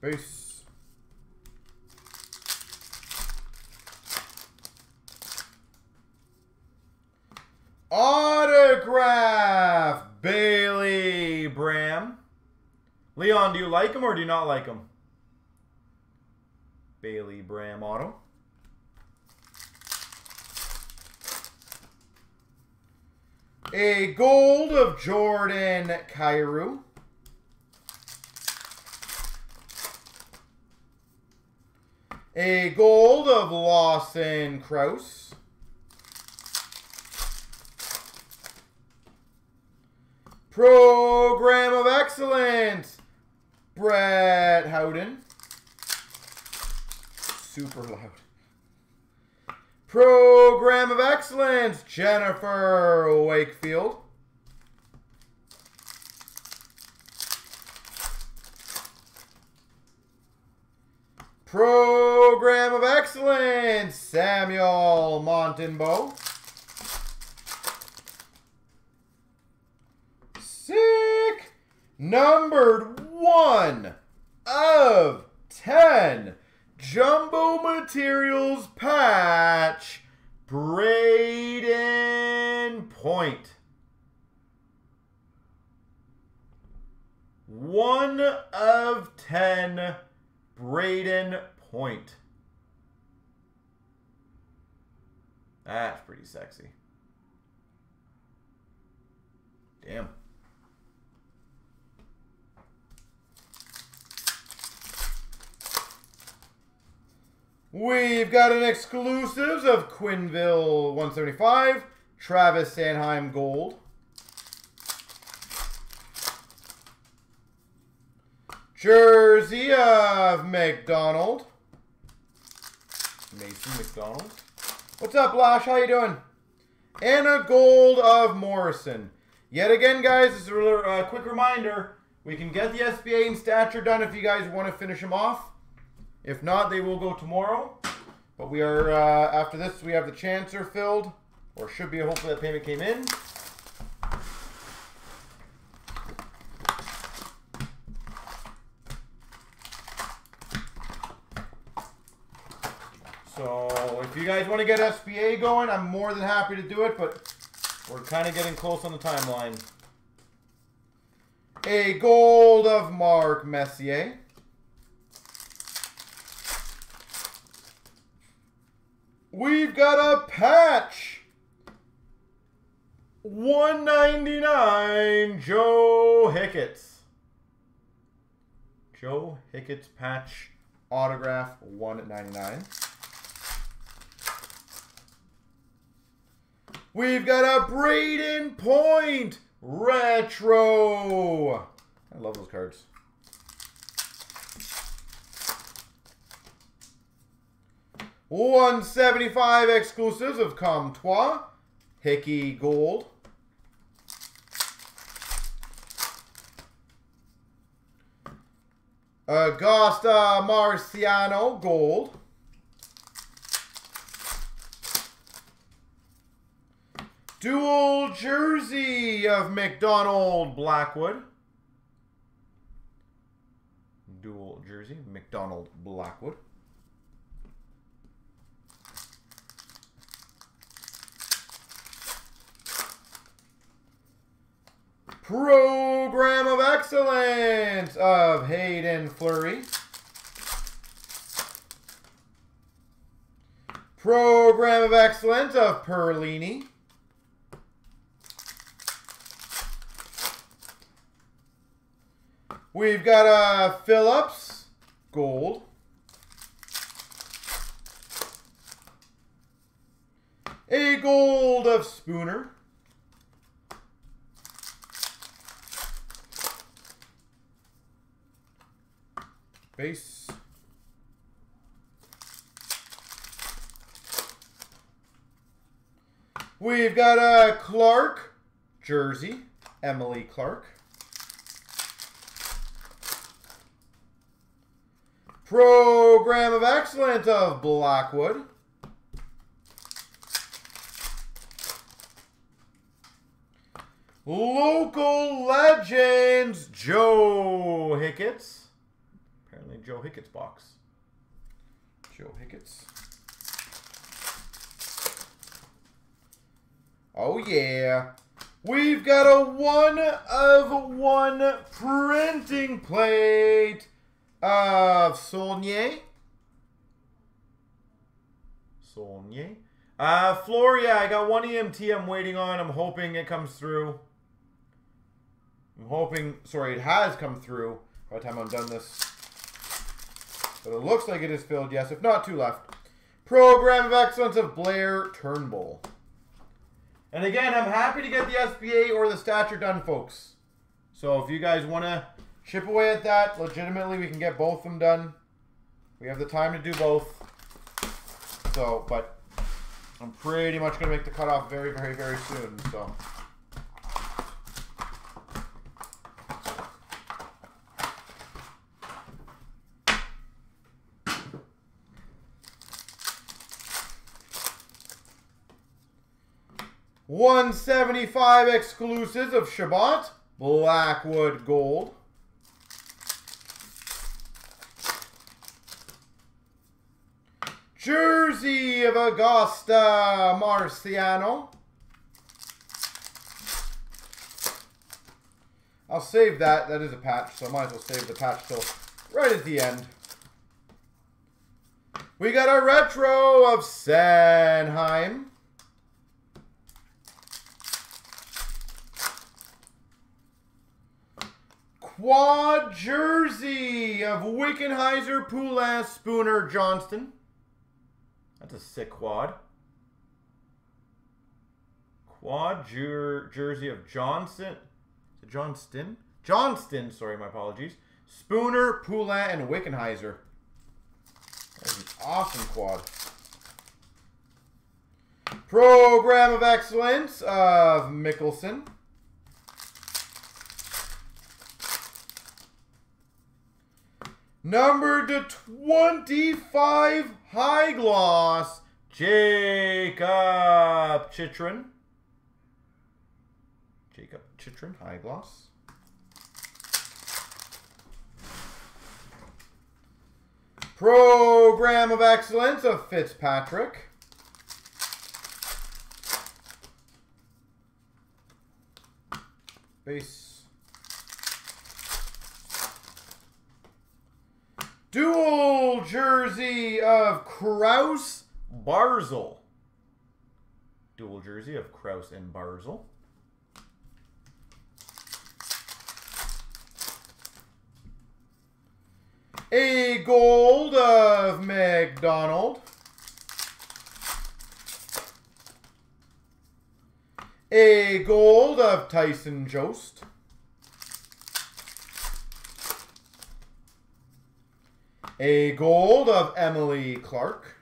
Base. Autograph Bailey Bram. Leon, do you like him or do you not like him? Bailey Bram auto. A gold of Jordan Kyrou. A gold of Lawson Krause. Program of Excellence, Brett Howden. Super loud. Program of Excellence, Jennifer Wakefield. Program of Excellence, Samuel Montembeau. Sick. Numbered one of ten. Jumbo Materials patch, Braden Point. One of ten, Braden Point. That's pretty sexy. Damn. We've got an exclusives of Quinville one seventy-five, Travis Sanheim Gold. Jersey of McDonald. Mason McDonald. What's up, Lash? How you doing? And a gold of Morrison. Yet again, guys, this is a quick reminder. We can get the S B A and stature done if you guys want to finish them off. If not, they will go tomorrow. But we are, uh, after this, we have the chancer filled. Or should be, hopefully that payment came in. So, if you guys want to get S B A going, I'm more than happy to do it. But we're kind of getting close on the timeline. A gold of Mark Messier. We've got a patch, one ninety-nine, Joe Hicketts. Joe Hicketts patch, autograph, one ninety-nine. We've got a Braden Point retro. I love those cards. one seventy-five exclusives of Comtois, Hickey Gold. Augusta Marciano Gold. Dual jersey of McDonald Blackwood. Dual jersey, McDonald Blackwood. Program of Excellence of Hayden Fleury. Program of Excellence of Perlini. We've got a Phillips Gold. A Gold of Spooner. Base. We've got a Clark jersey, Emily Clark. Program of Excellence of Blackwood. Local Legends, Joe Hicketts. Apparently Joe Hicketts box. Joe Hicketts. Oh yeah. We've got a one of one printing plate of Saulnier. Saulnier. Uh, Floria, I got one E M T I'm waiting on. I'm hoping it comes through. I'm hoping, sorry, it has come through by the time I'm done this. But it looks like it is filled, yes. If not, two left. Program of Excellence of Blair Turnbull. And again, I'm happy to get the S B A or the stature done, folks. So if you guys want to chip away at that, legitimately, we can get both of them done. We have the time to do both. So, but I'm pretty much going to make the cutoff very, very, very soon, so... one seventy-five exclusives of Shabbat, Blackwood Gold. Jersey of Augusta Marciano. I'll save that. That is a patch, so I might as well save the patch till right at the end. We got a retro of Sanheim. Quad jersey of Wickenheiser, Poulas, Spooner, Johnston. That's a sick quad. Quad jer jersey of Johnson. Johnston? Johnston, sorry, my apologies. Spooner, Poulas, and Wickenheiser. That's an awesome quad. Program of Excellence of Mickelson. Number to twenty-five high gloss, Jacob Chitrin. Jacob Chitrin, high gloss. Program of Excellence of Fitzpatrick. Base. Dual jersey of Krause, Barzal. Dual jersey of Krause and Barzal. A gold of McDonald. A gold of Tyson Jost. A gold of Emily Clark.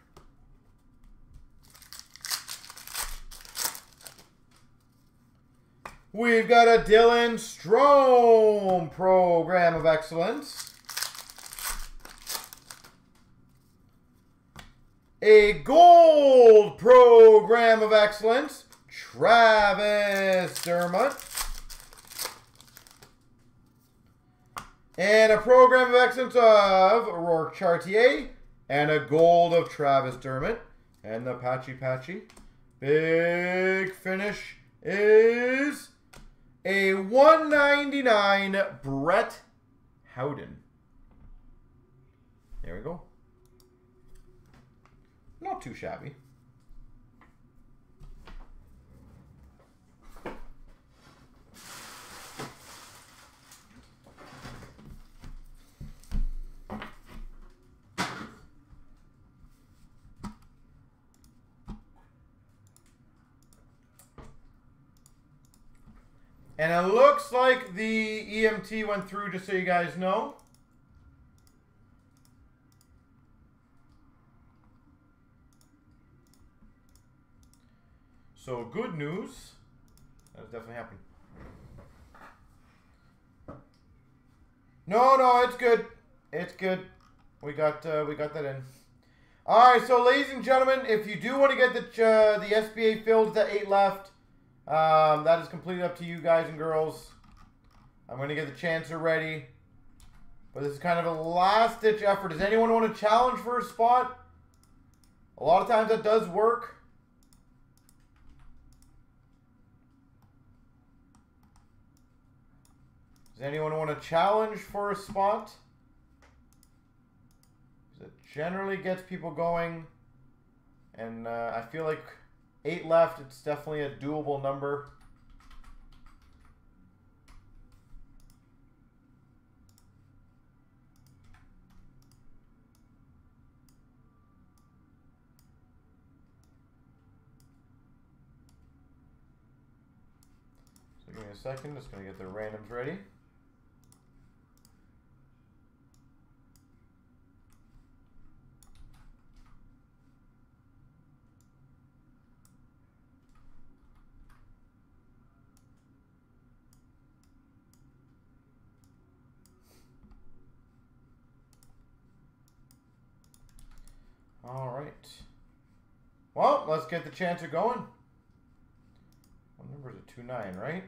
We've got a Dylan Strome Program of Excellence. A gold Program of Excellence, Travis Dermott. And a Program of Excellence of Rourke Chartier. And a gold of Travis Dermott. And the Patchy Patchy. Big finish is a one ninety-nine Brett Howden. There we go. Not too shabby. And it looks like the E M T went through, just so you guys know. So good news. That definitely happened. No, no, it's good. It's good. We got uh, we got that in. All right, so ladies and gentlemen, if you do want to get the uh, the S B A filled, the eight left, um, that is completely up to you guys and girls. I'm gonna get the chancer ready, but this is kind of a last ditch effort. Does anyone want to challenge for a spot? A lot of times that does work. Does anyone want to challenge for a spot? It generally gets people going, and uh, I feel like eight left, it's definitely a doable number. So give me a second, just gonna get the randoms ready. Well, let's get the chancer going. What number is it? two nine, right?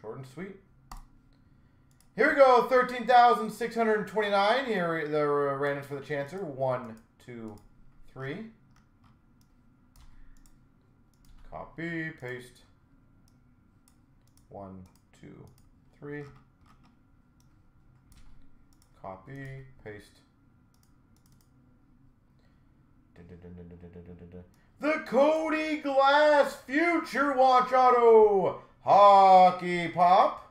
Short and sweet. Here we go. thirteen thousand six hundred twenty-nine. Here are the randoms for the chancer. One, two, three. Copy, paste. One, two, three. Copy, paste. The Cody Glass Future Watch Auto Hockey Pop.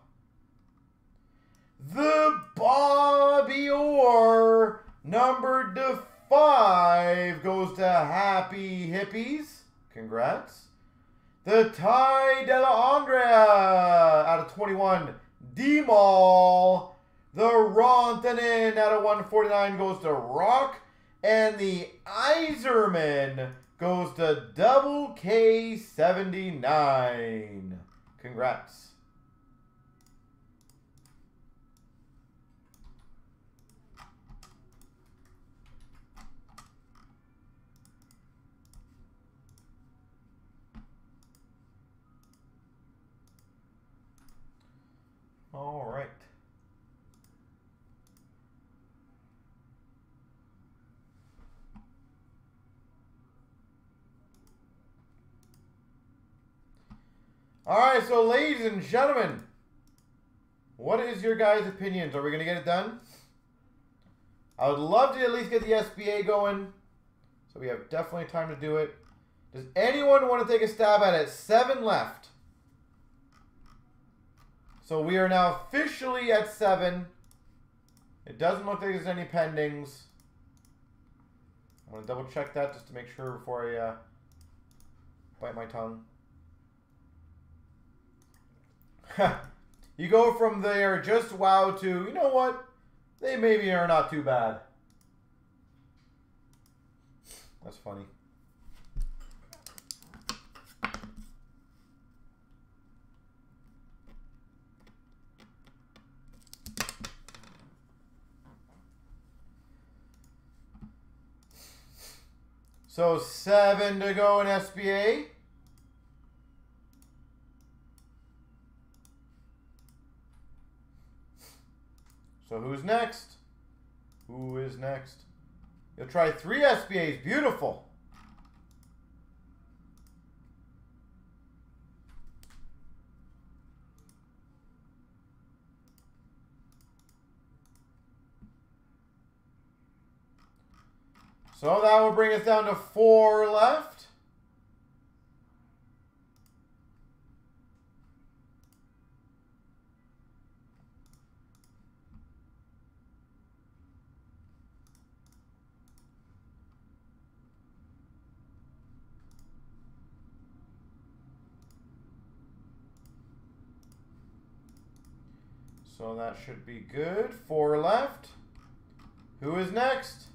The Bobby Orr number to five goes to Happy Hippies. Congrats. The Ty Dell'Andrea out of twenty-one, D-Mall. The Rontanen out of one forty-nine goes to Rock. And the Iserman goes to Double K seventy-nine. Congrats. All right. Alright, so ladies and gentlemen, what is your guys' opinions? Are we going to get it done? I would love to at least get the S B A going, so we have definitely time to do it. Does anyone want to take a stab at it? Seven left. So we are now officially at seven. It doesn't look like there's any pendings. I'm going to double check that just to make sure before I uh, bite my tongue. You go from there, just wow, to, you know what? They maybe are not too bad. That's funny. So seven to go in S B A. So who's next? Who is next? You'll try three S B As. Beautiful. So that will bring us down to four left. So that should be good. Four left. Who is next?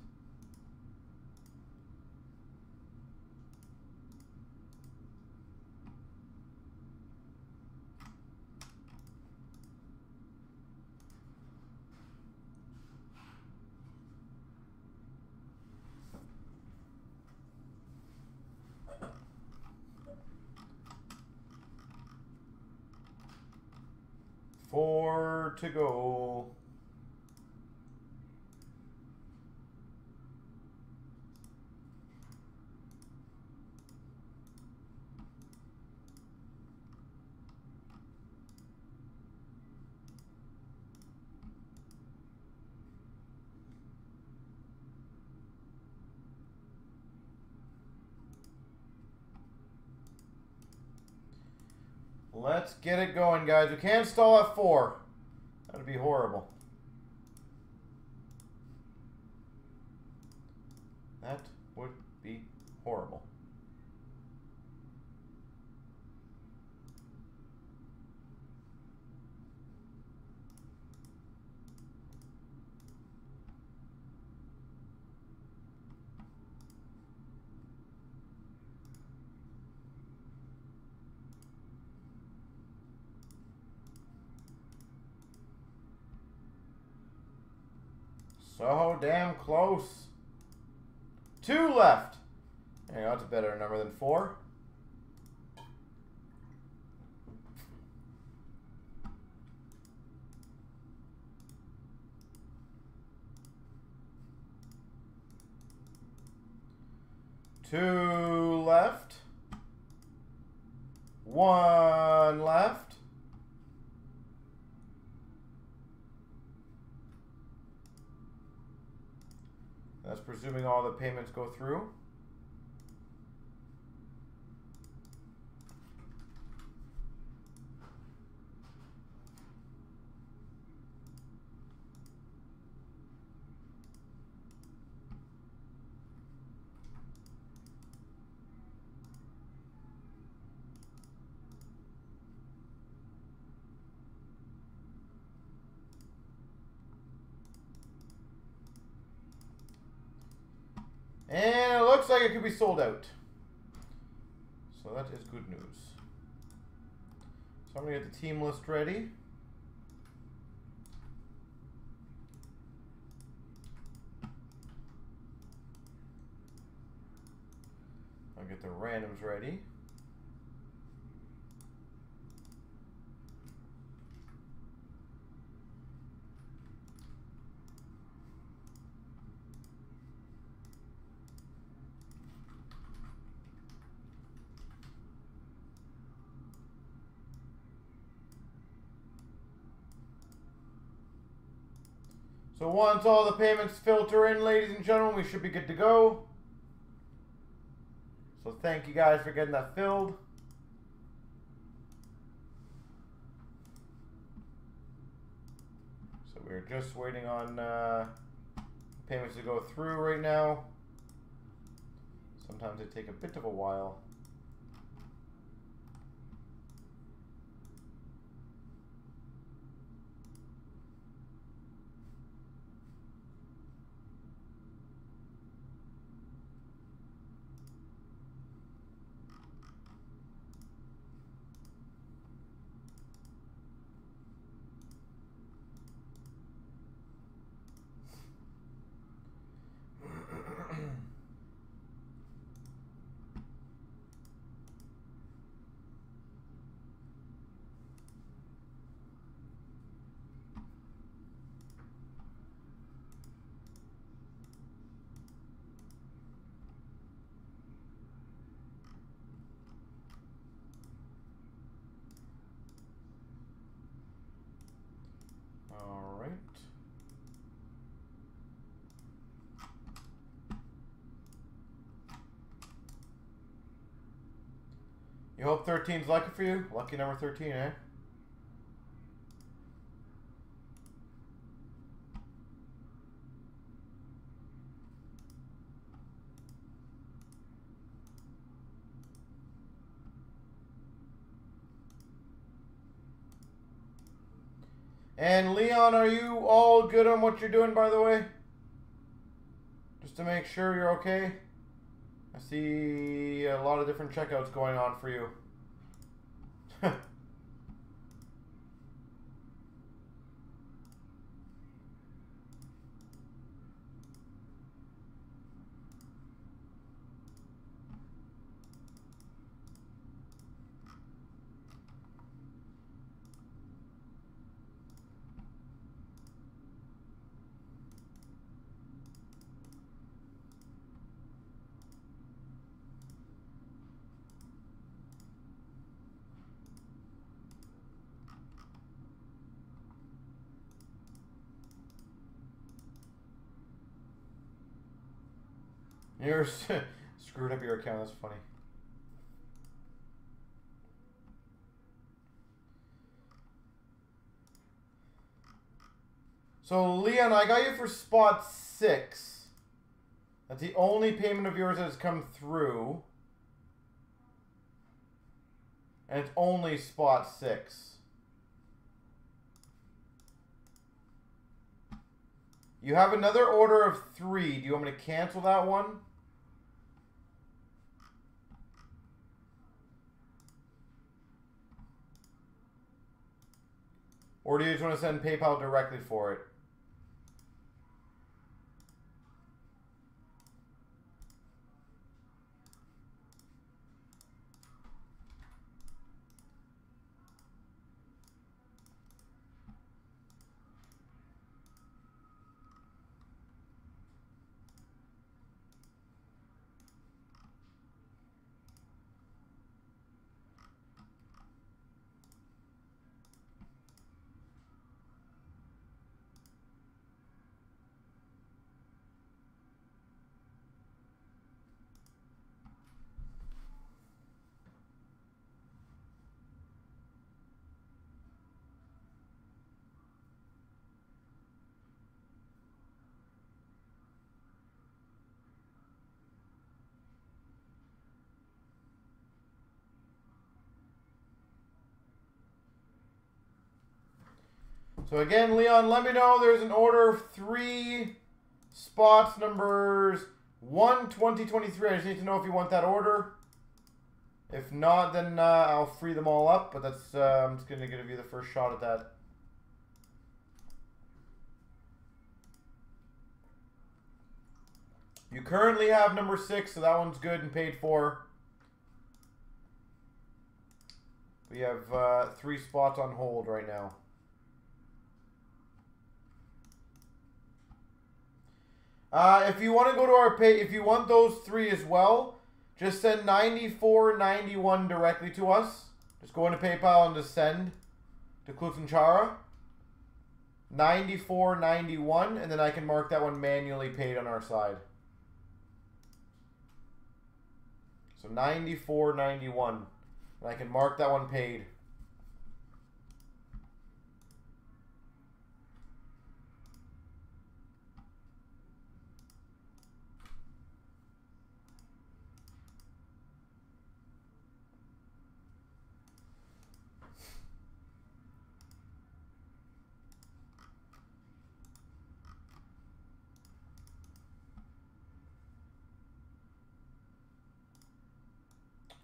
third to go. Let's get it going, guys. We can't stall at four. That'd be horrible. That would be horrible. So damn close. Two left. There you go, that's a better number than four. Two left. One left. That's presuming all the payments go through. And it looks like it could be sold out. So that is good news. So I'm going to get the team list ready. I'll get the randoms ready. So once all the payments filter in, ladies and gentlemen, we should be good to go. So thank you guys for getting that filled. So we're just waiting on uh, payments to go through right now. Sometimes they take a bit of a while. You hope thirteen's lucky for you? Lucky number thirteen, eh? And Leon, are you all good on what you're doing, by the way? Just to make sure you're okay. I see a lot of different checkouts going on for you. You're screwed up your account. That's funny. So, Leon, I got you for spot six. That's the only payment of yours that has come through. And it's only spot six. You have another order of three. Do you want me to cancel that one? Or do you just want to send PayPal directly for it? So again, Leon, let me know. There's an order of three spots, numbers one, twenty, twenty-three. I just need to know if you want that order. If not, then uh, I'll free them all up. But that's uh, I'm just going to give you the first shot at that. You currently have number six, so that one's good and paid for. We have uh, three spots on hold right now. Uh, if you want to go to our pay, if you want those three as well, just send ninety-four, ninety-one directly to us. Just go into PayPal and just send to Klutanchara. ninety-four, ninety-one, and then I can mark that one manually paid on our side. So ninety-four, ninety-one, and I can mark that one paid.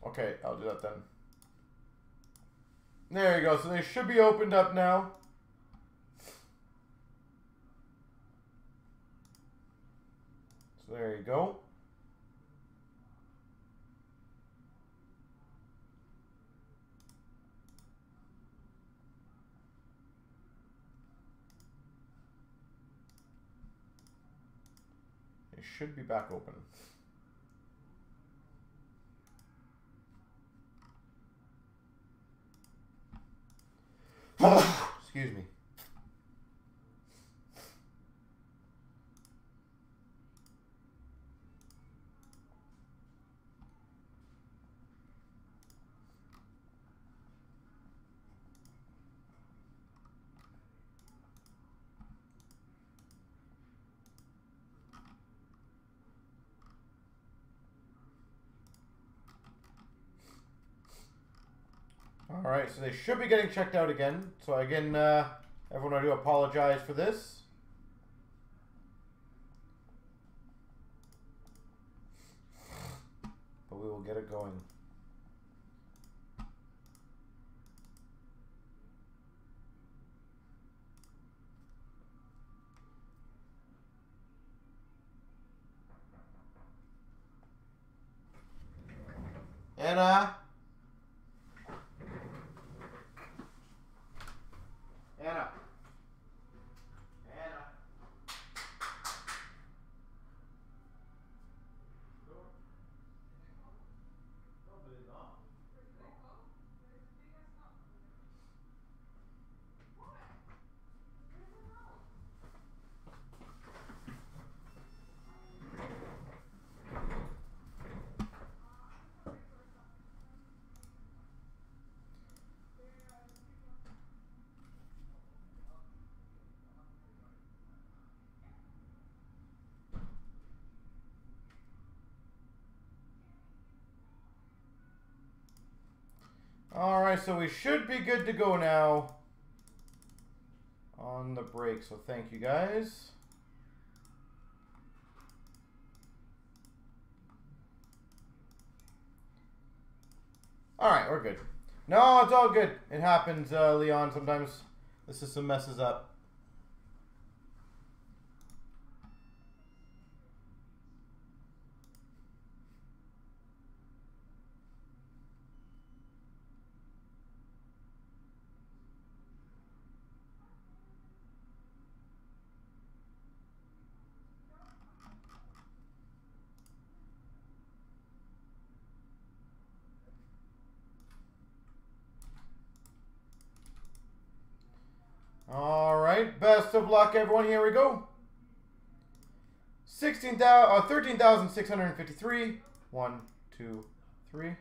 Okay, I'll do that then. There you go. So they should be opened up now. So there you go. It should be back open. Excuse me. Alright, so they should be getting checked out again. So again, uh, everyone, I do apologize for this. But we will get it going. And, uh... Anna. Anna. All right, so we should be good to go now on the break. So thank you guys. All right, we're good. No, it's all good. It happens, uh, Leon. Sometimes the system messes up. Best of luck, everyone. Here we go. sixteen thousand, uh, thirteen thousand six hundred fifty-three. One, two, three.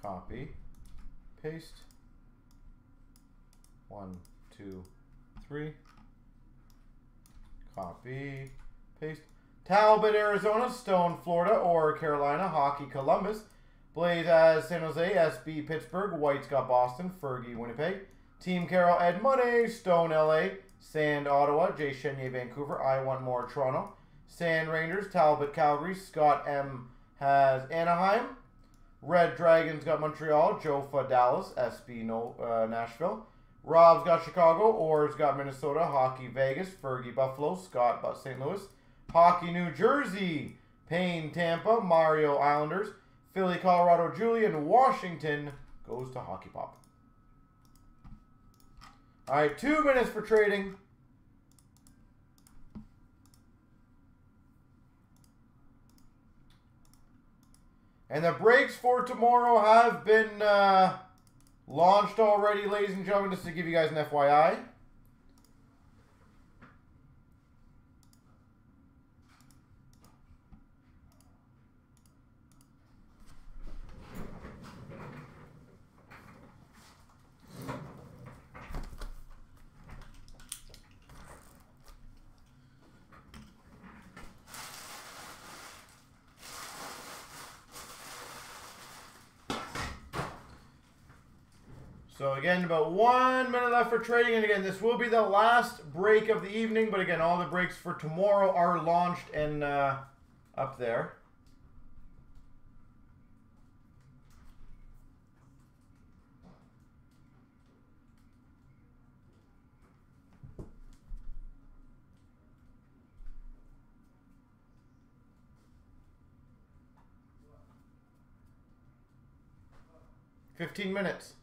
Copy, paste. One, two, three. Copy, paste. Talbot, Arizona. Stone, Florida. Orr, Carolina. Hockey, Columbus. Blaze as San Jose. S B, Pittsburgh. White's got Boston. Fergie, Winnipeg. Team Carol, Ed Money, Stone, L A, Sand, Ottawa, Jay Chenier, Vancouver, I Want More, Toronto, Sand Rangers, Talbot, Calgary, Scott M has Anaheim, Red Dragons got Montreal, Joe for Dallas, S B no, uh, Nashville, Rob's got Chicago, Orr's got Minnesota, Hockey, Vegas, Fergie, Buffalo, Scott, Saint Louis, Hockey, New Jersey, Payne, Tampa, Mario, Islanders, Philly, Colorado, Julian, Washington goes to Hockey Pop. All right, two minutes for trading. And the breaks for tomorrow have been uh, launched already, ladies and gentlemen, just to give you guys an F Y I. So again, about one minute left for trading, and again, this will be the last break of the evening, but again, all the breaks for tomorrow are launched and uh, up there. fifteen minutes.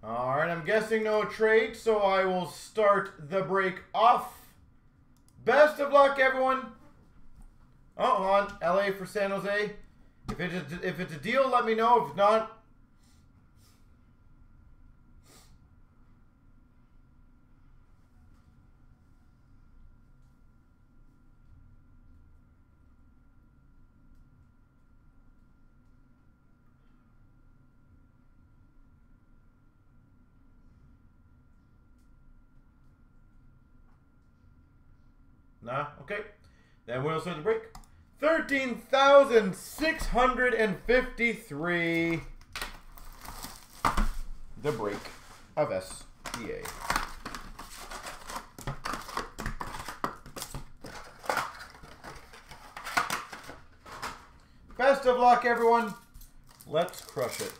All right, I'm guessing no trade, so I will start the break off. Best of luck, everyone. Oh, hold on, L A for San Jose. If it's a, if it's a deal, let me know. If not, nah, okay. Then we'll start the break. thirteen thousand six hundred fifty-three. The break of S B A. Best of luck, everyone. Let's crush it.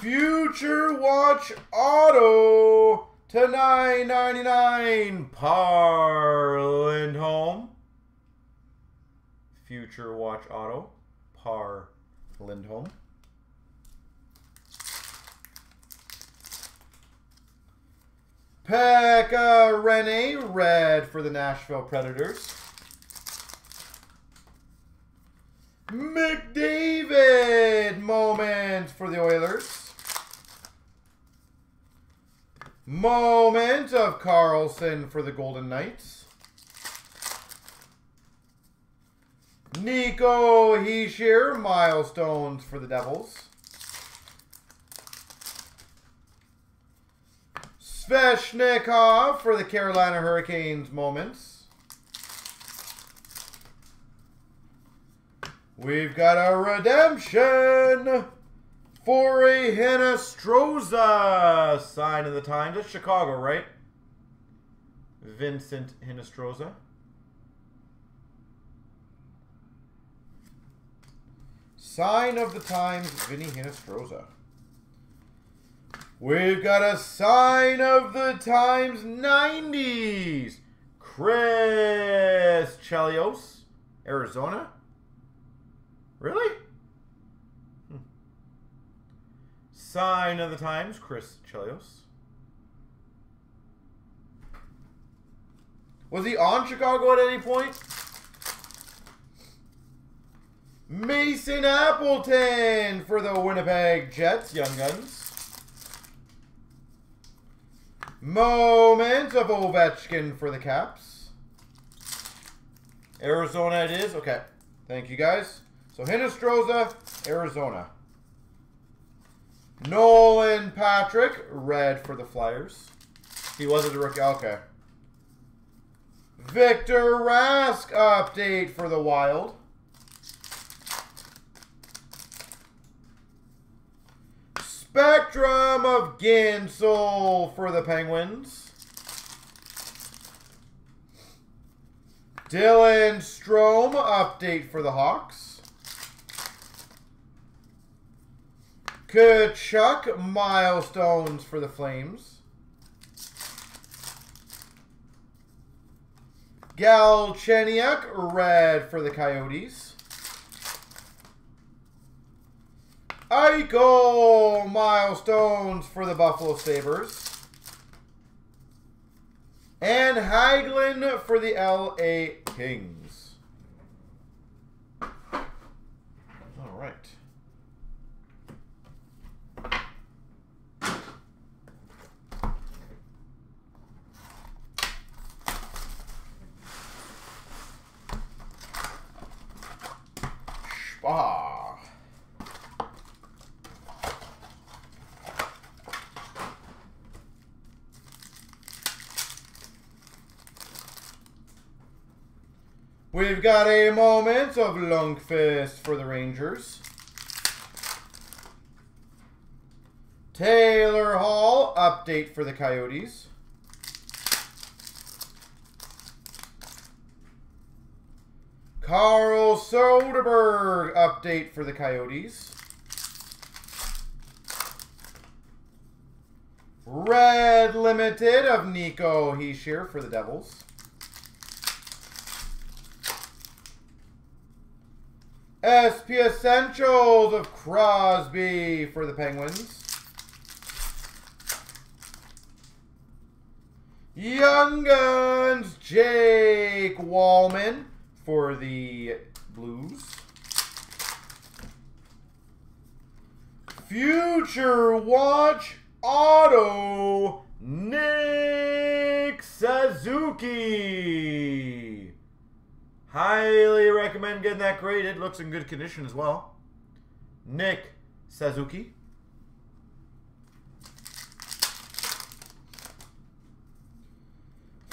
Future Watch Auto. To nine ninety-nine, Par Lindholm. Future Watch Auto, Par Lindholm. Pekka Rene, red for the Nashville Predators. McDavid, moment for the Oilers. Moment of Carlson for the Golden Knights. Nico Heischer, milestones for the Devils. Sveshnikov for the Carolina Hurricanes moments. We've got a redemption for a Hinostroza. Sign of the Times. That's Chicago, right? Vincent Hinostroza. Sign of the Times, Vinny Hinostroza. We've got a Sign of the Times nineties. Chris Chelios, Arizona. Really? Hmm. Sign of the Times, Chris Chelios. Was he on Chicago at any point? Mason Appleton for the Winnipeg Jets, Young Guns. Moment of Ovechkin for the Caps. Arizona it is. Okay. Thank you, guys. So, Hinostroza, Arizona. Nolan Patrick, red for the Flyers. He wasn't a rookie. Okay. Victor Rask, update for the Wild. Spectrum of Gensel for the Penguins. Dylan Strome, update for the Hawks. Kachuk, milestones for the Flames. Galchenyuk, red for the Coyotes. Eichel, milestones for the Buffalo Sabres. And Hagelin for the L A Kings. All right. Spa. We've got a moment of Lundqvist for the Rangers. Taylor Hall, update for the Coyotes. Carl Soderberg, update for the Coyotes. Red Limited of Nico Hischier for the Devils. S P Essentials of Crosby for the Penguins. Young Guns, Jake Wallman for the Blues. Future Watch Auto, Nick Suzuki. Highly recommend getting that graded. Looks in good condition as well. Nick Suzuki.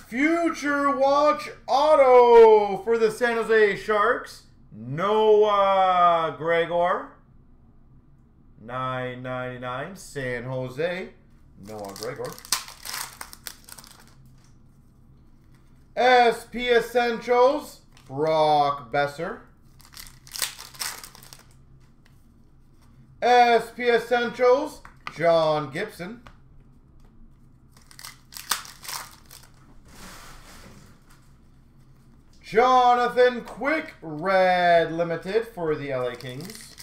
Future Watch Auto for the San Jose Sharks. Noah Gregor. nine ninety-nine. San Jose. Noah Gregor. S P Essentials. Brock Besser. S P Essentials, John Gibson. Jonathan Quick, Red Limited for the L A Kings.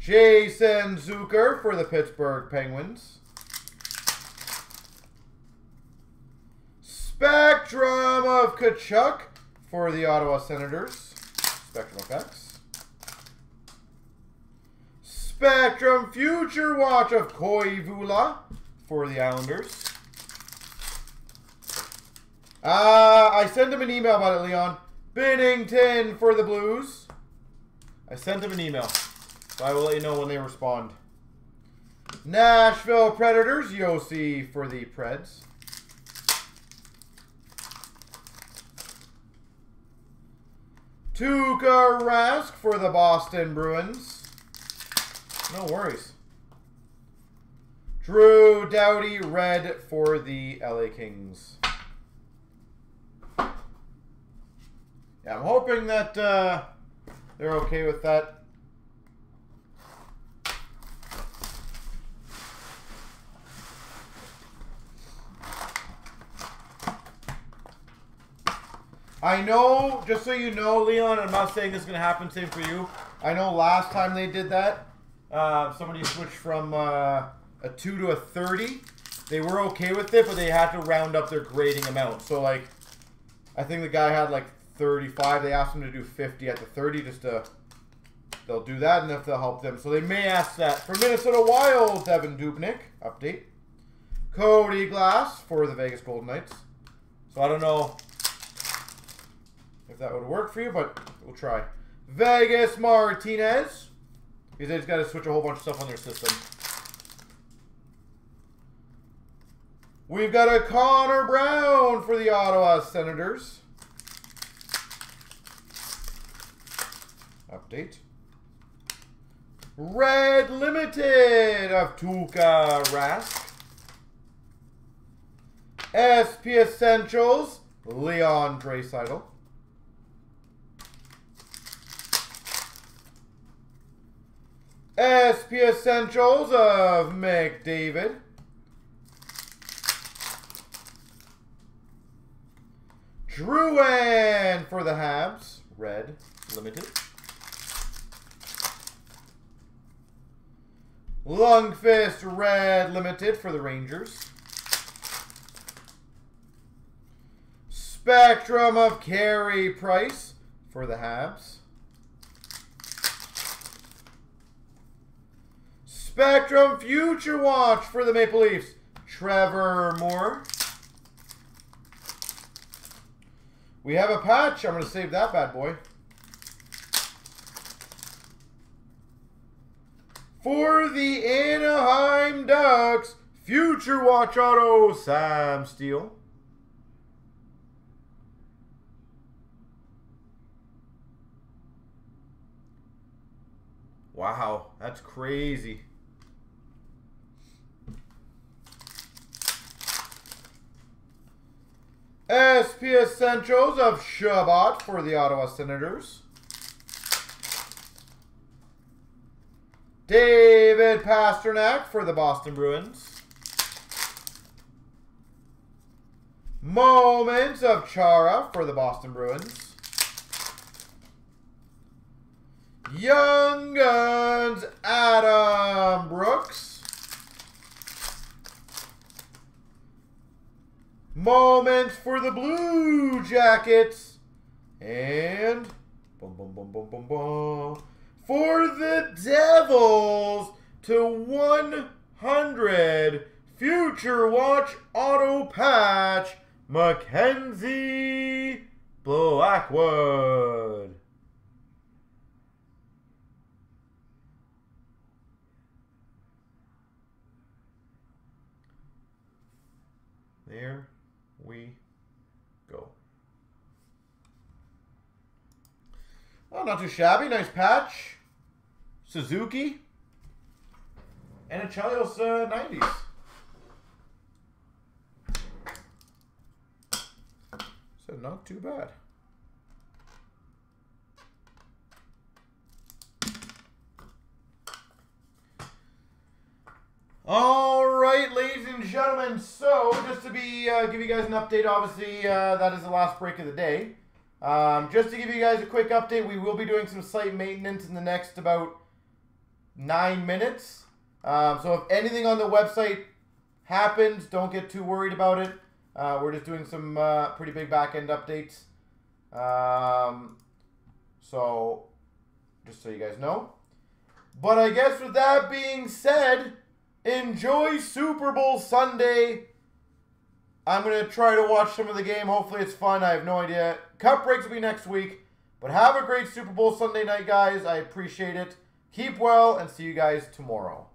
Jason Zucker for the Pittsburgh Penguins. Spectrum of Kachuk for the Ottawa Senators. Spectrum effects. Spectrum Future Watch of Koivula for the Islanders. Uh, I sent him an email about it, Leon. Binnington for the Blues. I sent him an email, so I will let you know when they respond. Nashville Predators, Yossi for the Preds. Tuukka Rask for the Boston Bruins. No worries. Drew Doughty, red for the L A Kings. Yeah, I'm hoping that uh, they're okay with that. I know, just so you know, Leon, I'm not saying this is going to happen, same for you. I know last time they did that, uh, somebody switched from uh, a two to a thirty. They were okay with it, but they had to round up their grading amount. So, like, I think the guy had, like, thirty-five. They asked him to do fifty at the thirty just to, they'll do that, and if they'll help them. So they may ask that. For Minnesota Wild, Devin Dubnik, update. Cody Glass for the Vegas Golden Knights. So I don't know if that would work for you, but we'll try. Vegas Martinez. Because they just got to switch a whole bunch of stuff on their system. We've got a Connor Brown for the Ottawa Senators. Update. Red Limited of Tuukka Rask. S P Essentials, Leon Draisaitl. S P Essentials of McDavid. Drouin for the Habs. Red Limited. Lundqvist Red Limited for the Rangers. Spectrum of Carey Price for the Habs. Spectrum Future Watch for the Maple Leafs, Trevor Moore. We have a patch. I'm going to save that bad boy. For the Anaheim Ducks, Future Watch Auto, Sam Steele. Wow, that's crazy. S P Essentials of Shabbat for the Ottawa Senators. David Pasternak for the Boston Bruins. Moments of Chara for the Boston Bruins. Young Guns Adam Brooks. Moments for the Blue Jackets, and boom, boom, boom, boom, boom, boom. For the Devils to one hundred, Future Watch Auto Patch, Mackenzie Blackwood. There we go. Well, not too shabby. Nice patch. Suzuki. And a Chelios uh, nineties. So not too bad. All right, ladies and gentlemen, so just to be uh, give you guys an update, obviously uh, that is the last break of the day. Um, just to give you guys a quick update, we will be doing some site maintenance in the next about nine minutes. Um, so if anything on the website happens, don't get too worried about it. Uh, we're just doing some uh, pretty big back-end updates. Um, so just so you guys know. But I guess with that being said, enjoy Super Bowl Sunday. I'm going to try to watch some of the game. Hopefully it's fun. I have no idea. Cup breaks will be next week. But have a great Super Bowl Sunday night, guys. I appreciate it. Keep well and see you guys tomorrow.